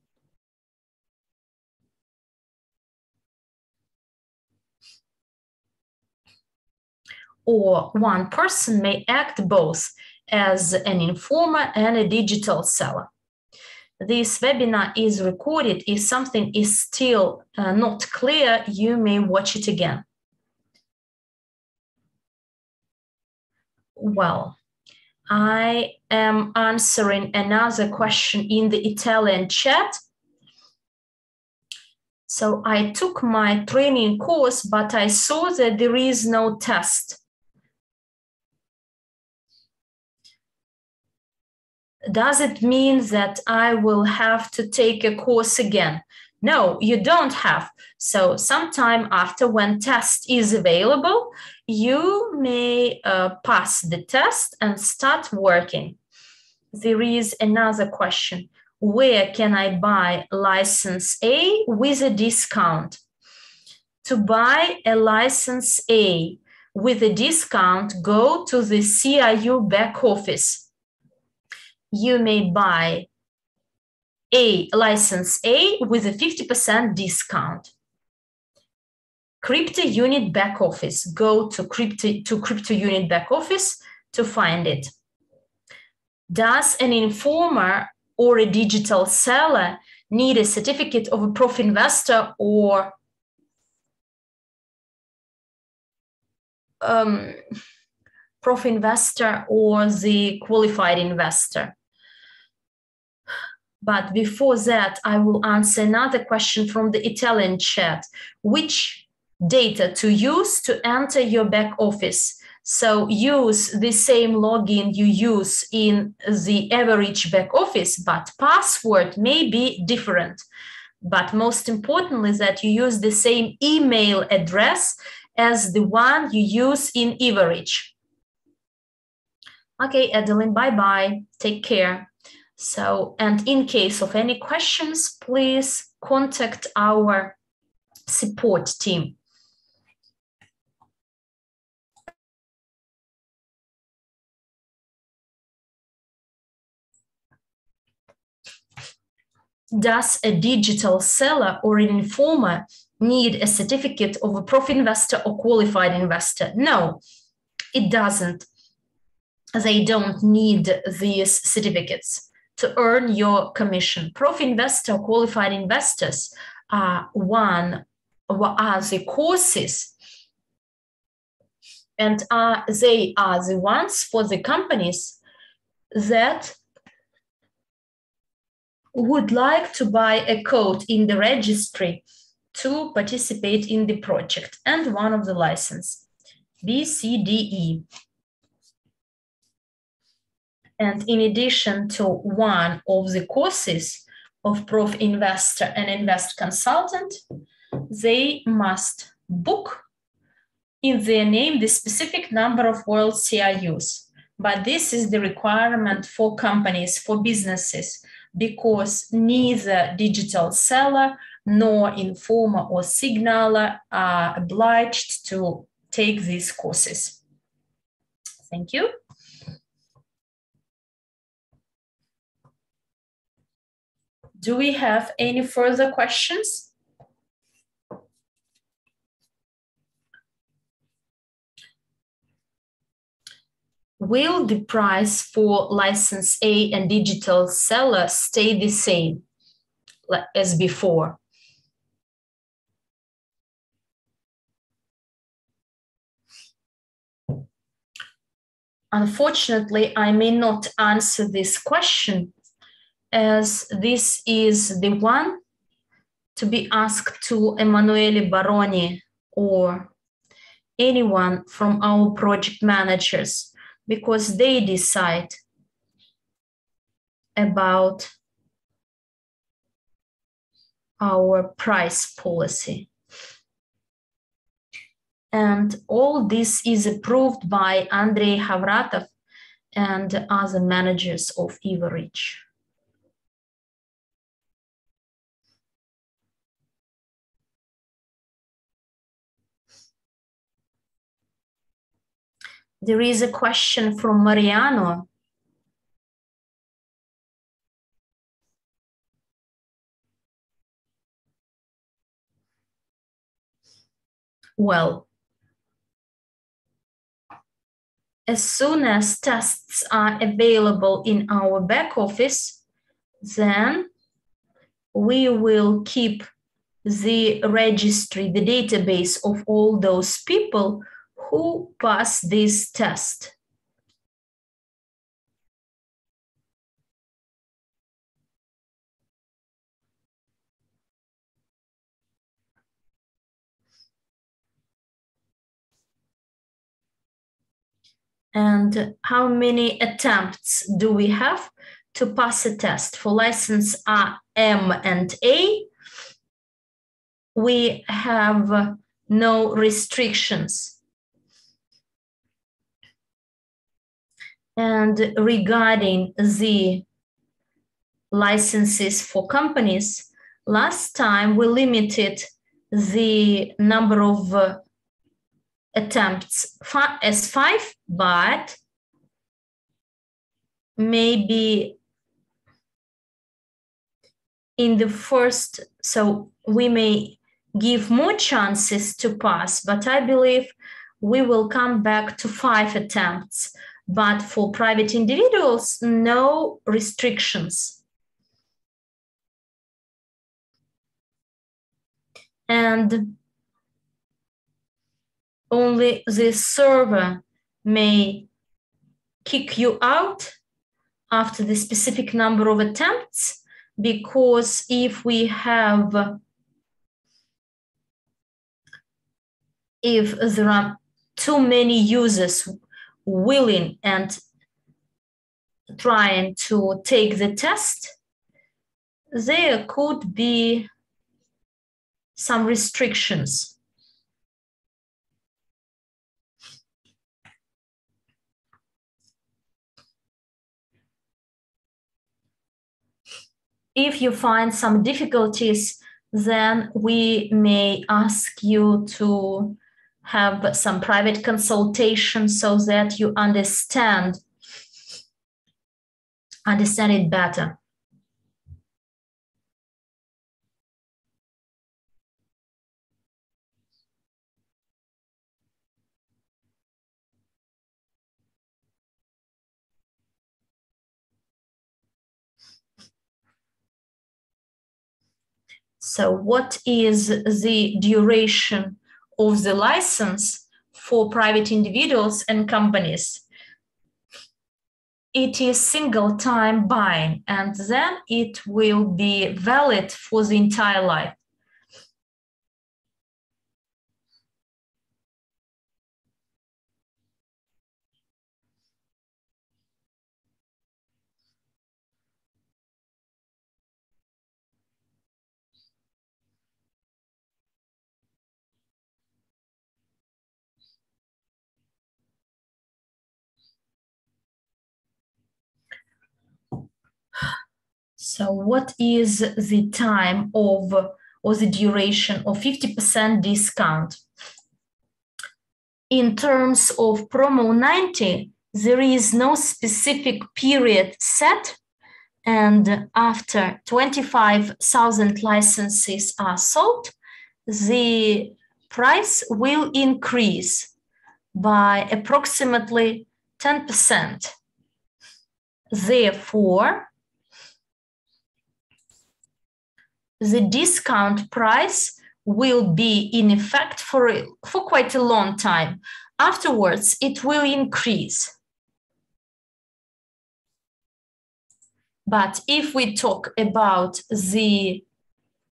or one person may act both as an informer and a digital seller. This webinar is recorded. If something is still uh, not clear, you may watch it again. Well, I am answering another question in the Italian chat. So I took my training course, but I saw that there is no test. Does it mean that I will have to take a course again? No, you don't have. So sometime after, when test is available, you may uh, pass the test and start working. There is another question. Where can I buy license A with a discount? To buy a license A with a discount, go to the C I U back office. You may buy a license A with a fifty percent discount. Crypto Unit back office. Go to crypto to Crypto Unit back office to find it. Does an informer or a digital seller need a certificate of a proof investor or um, proof investor or the qualified investor? But before that, I will answer another question from the Italian chat. Which data to use to enter your back office? So use the same login you use in the Evorich back office, but password may be different. But most importantly, that you use the same email address as the one you use in Evorich. Okay, Adeline, bye-bye. Take care. So, and in case of any questions, please contact our support team. Does a digital seller or an informer need a certificate of a proof investor or qualified investor? No, it doesn't. They don't need these certificates to earn your commission. Proof investor, qualified investors are one, are the courses, and are, they are the ones for the companies that would like to buy a code in the registry to participate in the project and one of the license, B C D E. And in addition to one of the courses of Proof Investor and Invest Consultant, they must book in their name the specific number of world C I Us. But this is the requirement for companies, for businesses, because neither digital seller nor informer or signaler are obliged to take these courses. Thank you. Do we have any further questions? Will the price for license A and digital seller stay the same as before? Unfortunately, I may not answer this question, as this is the one to be asked to Emanuele Baroni or anyone from our project managers, because they decide about our price policy. And all this is approved by Andrey Hovratov and other managers of Evorich. There is a question from Mariano. Well, as soon as tests are available in our back office, then we will keep the registry, the database of all those people who pass this test. And how many attempts do we have to pass a test? For license A, M, and A, we have no restrictions. And regarding the licenses for companies, last time we limited the number of uh, attempts as five, but maybe in the first, so we may give more chances to pass, but I believe we will come back to five attempts. But for private individuals, no restrictions. And only the server may kick you out after the specific number of attempts, because if we have, if there are too many users willing and trying to take the test, there could be some restrictions. If you find some difficulties, then we may ask you to have some private consultation so that you understand, understand it better. So what is the duration of the license for private individuals and companies? It is single time buying, and then it will be valid for the entire life. So what is the time of, or the duration of fifty percent discount? In terms of Promo ninety, there is no specific period set. And after twenty-five thousand licenses are sold, the price will increase by approximately ten percent. Therefore, the discount price will be in effect for, for quite a long time. Afterwards, it will increase. But if we talk about the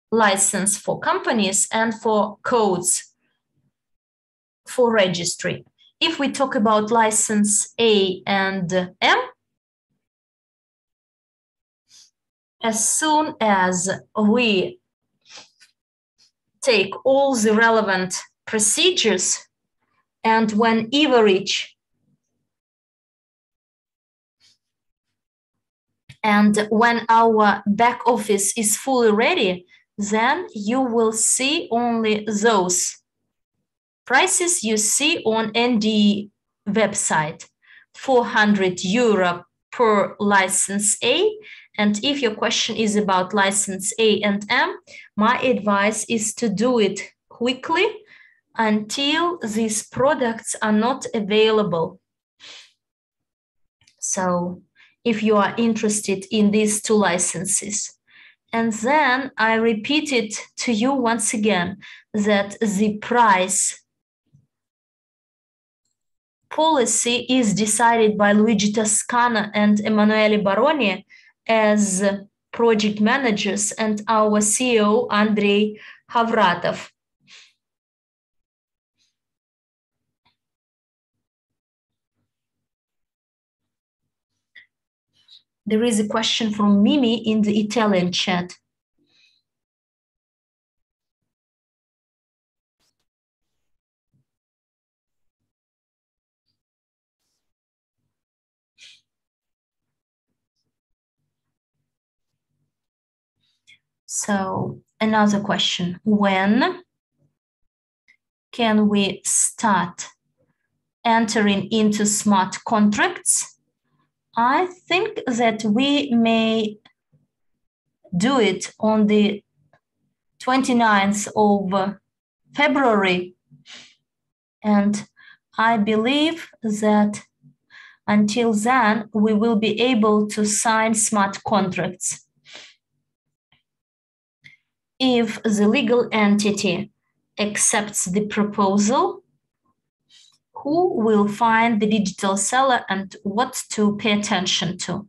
license for companies and for codes for registry, if we talk about license A and M, as soon as we take all the relevant procedures and when Evorich and when our back office is fully ready, then you will see only those prices you see on N D E website, four hundred euro per license A. And if your question is about license A and M, my advice is to do it quickly until these products are not available. So if you are interested in these two licenses. And then I repeat it to you once again that the price policy is decided by Luigi Tascana and Emanuele Baroni as project managers and our C E O Andrey Hovratov. There is a question from Mimi in the Italian chat. So another question, when can we start entering into smart contracts? I think that we may do it on the twenty-ninth of February. And I believe that until then, we will be able to sign smart contracts. If the legal entity accepts the proposal, who will find the digital seller and what to pay attention to?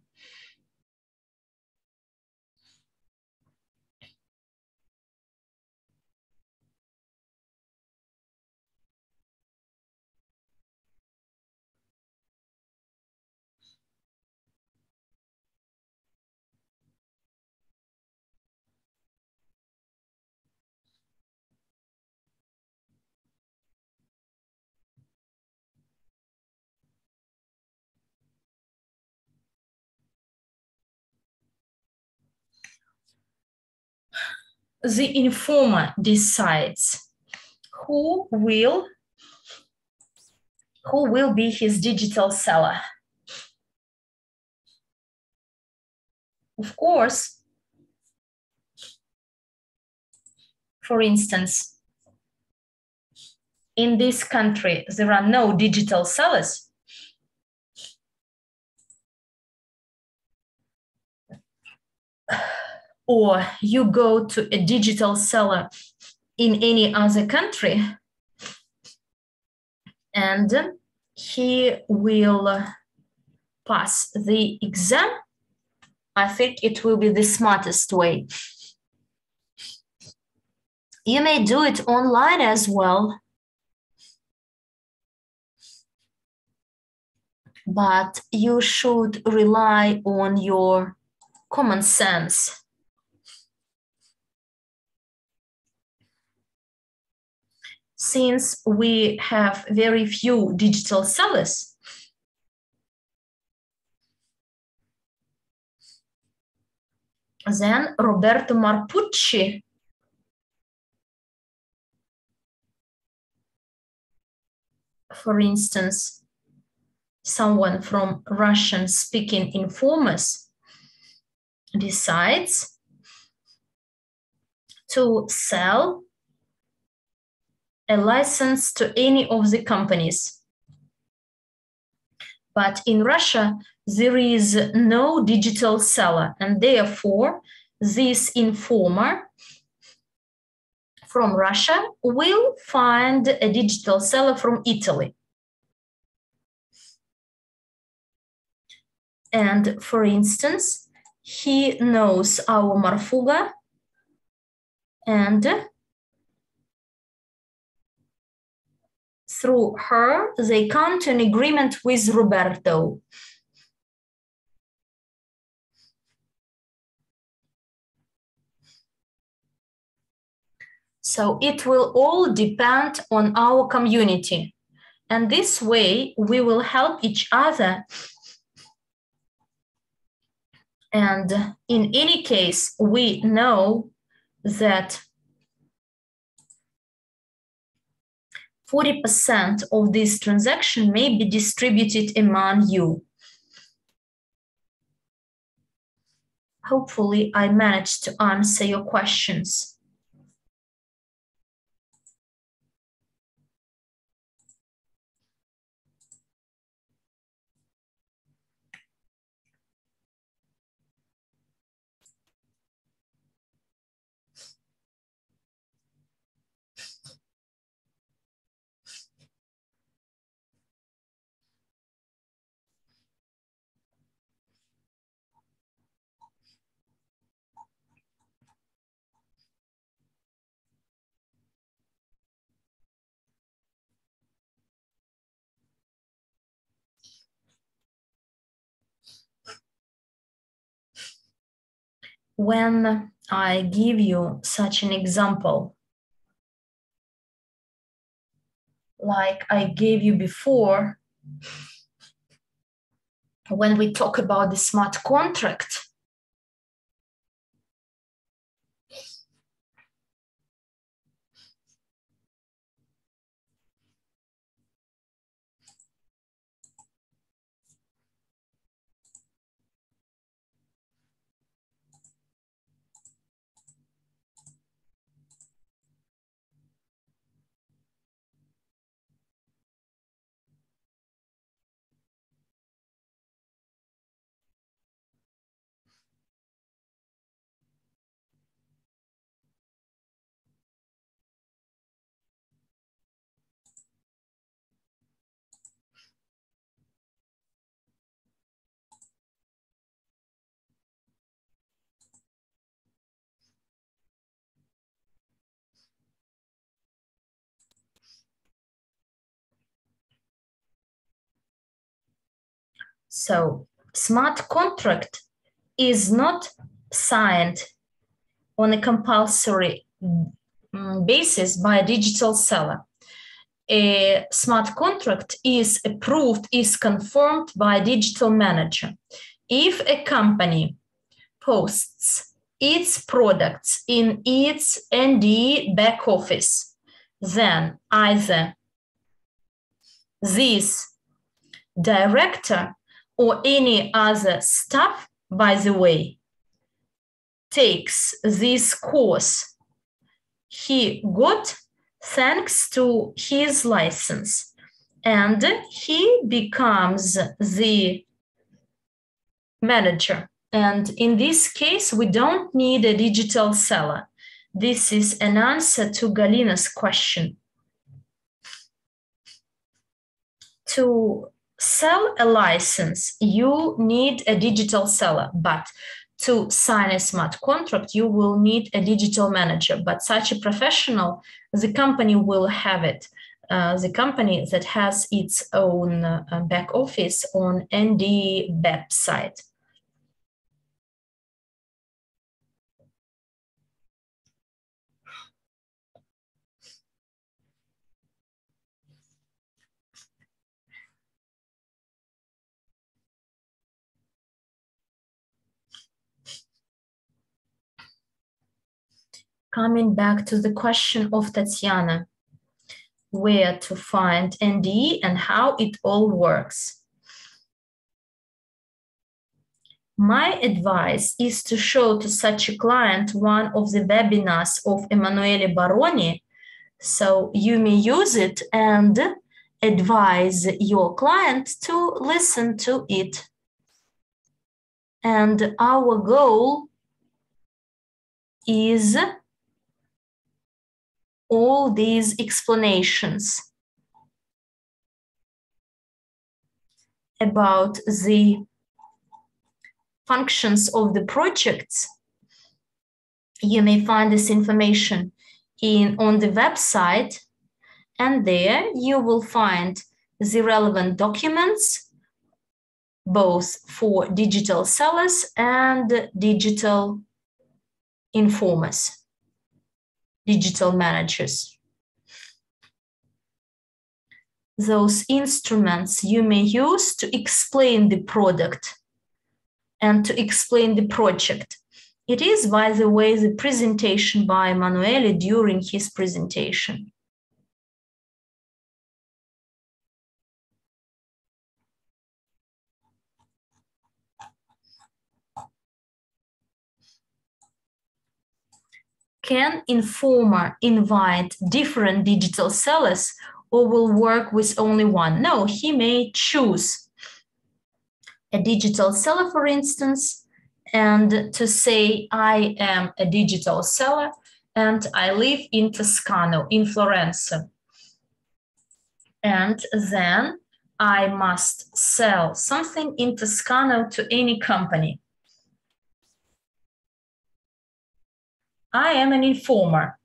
The informer decides who will, who will be his digital seller. Of course, for instance, in this country, there are no digital sellers. Or you go to a digital seller in any other country and he will pass the exam, I think it will be the smartest way. You may do it online as well, but you should rely on your common sense. Since we have very few digital sellers, then Roberto Mancucci for instance, someone from Russian-speaking informers decides to sell a license to any of the companies. But in Russia, there is no digital seller, and therefore, this informer from Russia will find a digital seller from Italy. And for instance, he knows our Marfuga and through her, they come to an agreement with Roberto. So it will all depend on our community. And this way, we will help each other. And in any case, we know that forty percent of this transaction may be distributed among you. Hopefully, I managed to answer your questions. when I give you such an example, like I gave you before, when we talk about the smart contract, so smart contract is not signed on a compulsory basis by a digital seller. A smart contract is approved, is confirmed by a digital manager. If a company posts its products in its N D E back office, then either this director or any other staff, by the way, takes this course he got thanks to his license, and he becomes the manager. And in this case, we don't need a digital seller. This is an answer to Galina's question. To sell a license, you need a digital seller, but to sign a smart contract, you will need a digital manager. But such a professional, the company will have it. Uh, the company that has its own uh, back office on N D E website. Coming back to the question of Tatiana, where to find N D E and how it all works. My advice is to show to such a client one of the webinars of Emanuele Baroni, so you may use it and advise your client to listen to it. And our goal is all these explanations about the functions of the projects. You may find this information in on the website, and there you will find the relevant documents, both for digital sellers and digital informers, digital managers. Those instruments you may use to explain the product and to explain the project. It is, by the way, the presentation by Emanuele during his presentation. Can informer invite different digital sellers or will work with only one? No, he may choose a digital seller, for instance, and to say, I am a digital seller and I live in Toscano, in Florence. And then I must sell something in Toscano to any company. I am an informer,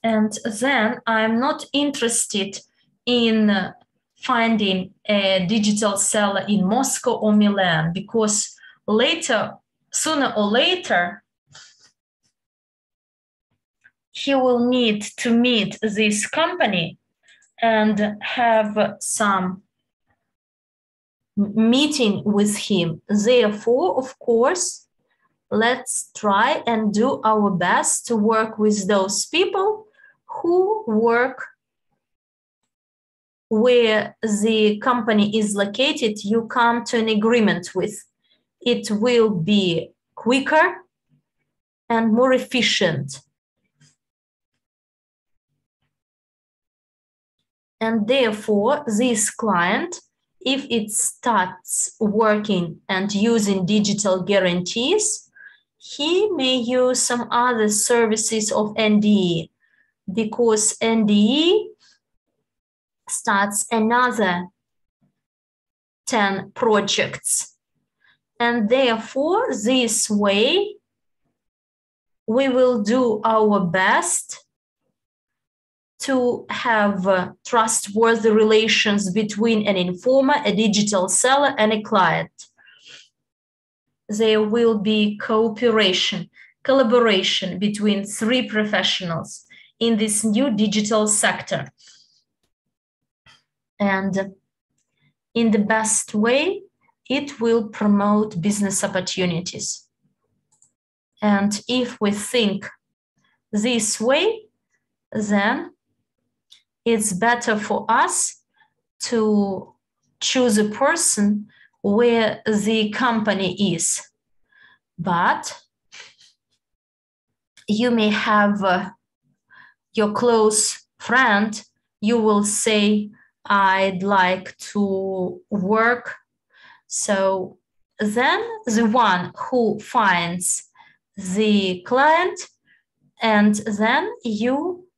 and then I'm not interested in finding a digital seller in Moscow or Milan, because later sooner or later, he will need to meet this company and have some meeting with him. Therefore, of course, let's try and do our best to work with those people who work where the company is located. You come to an agreement with. It will be quicker and more efficient. And therefore, this client, if it starts working and using digital guarantees, he may use some other services of N D E, because N D E starts another ten projects. And therefore, this way, we will do our best to have uh, trustworthy relations between an informer, a digital seller, and a client. There will be cooperation, collaboration between three professionals in this new digital sector. And in the best way, it will promote business opportunities. And if we think this way, then it's better for us to choose a person where the company is. But you may have uh, your close friend. You will say, I'd like to work. So then the one who finds the client, and then you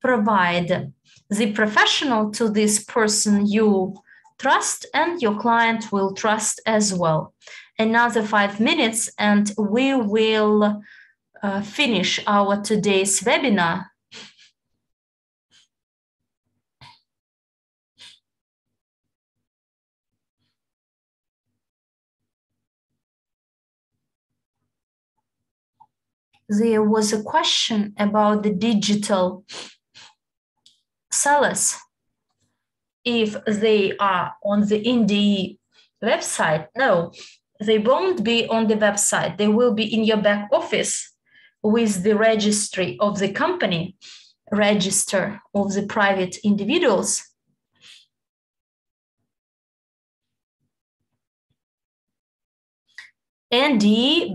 provide the professional to this person you trust, and your client will trust as well. Another five minutes and we will uh, finish our today's webinar. There was a question about the digital sellers, if they are on the N D E website. No, they won't be on the website. They will be in your back office with the registry of the company, register of the private individuals. N D E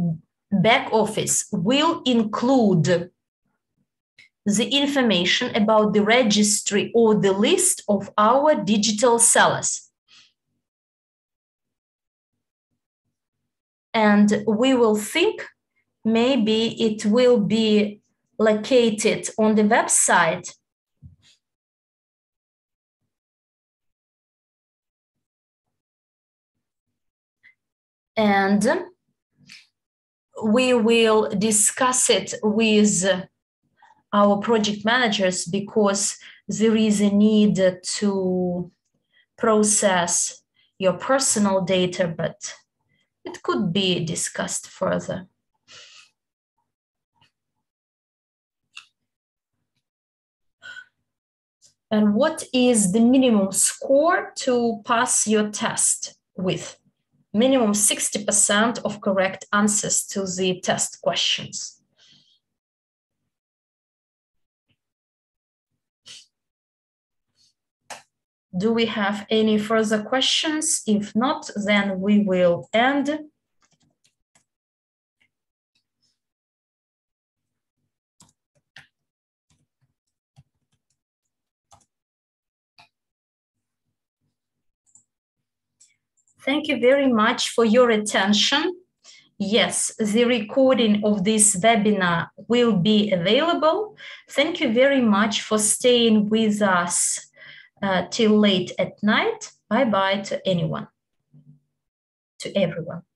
back office will include the information about the registry or the list of our digital sellers. And we will think maybe it will be located on the website. And we will discuss it with our project managers, because there is a need to process your personal data, but it could be discussed further. And what is the minimum score to pass your test with? Minimum sixty percent of correct answers to the test questions. Do we have any further questions? If not, then we will end. Thank you very much for your attention. Yes, the recording of this webinar will be available. Thank you very much for staying with us Uh, till late at night. Bye-bye to anyone, to everyone.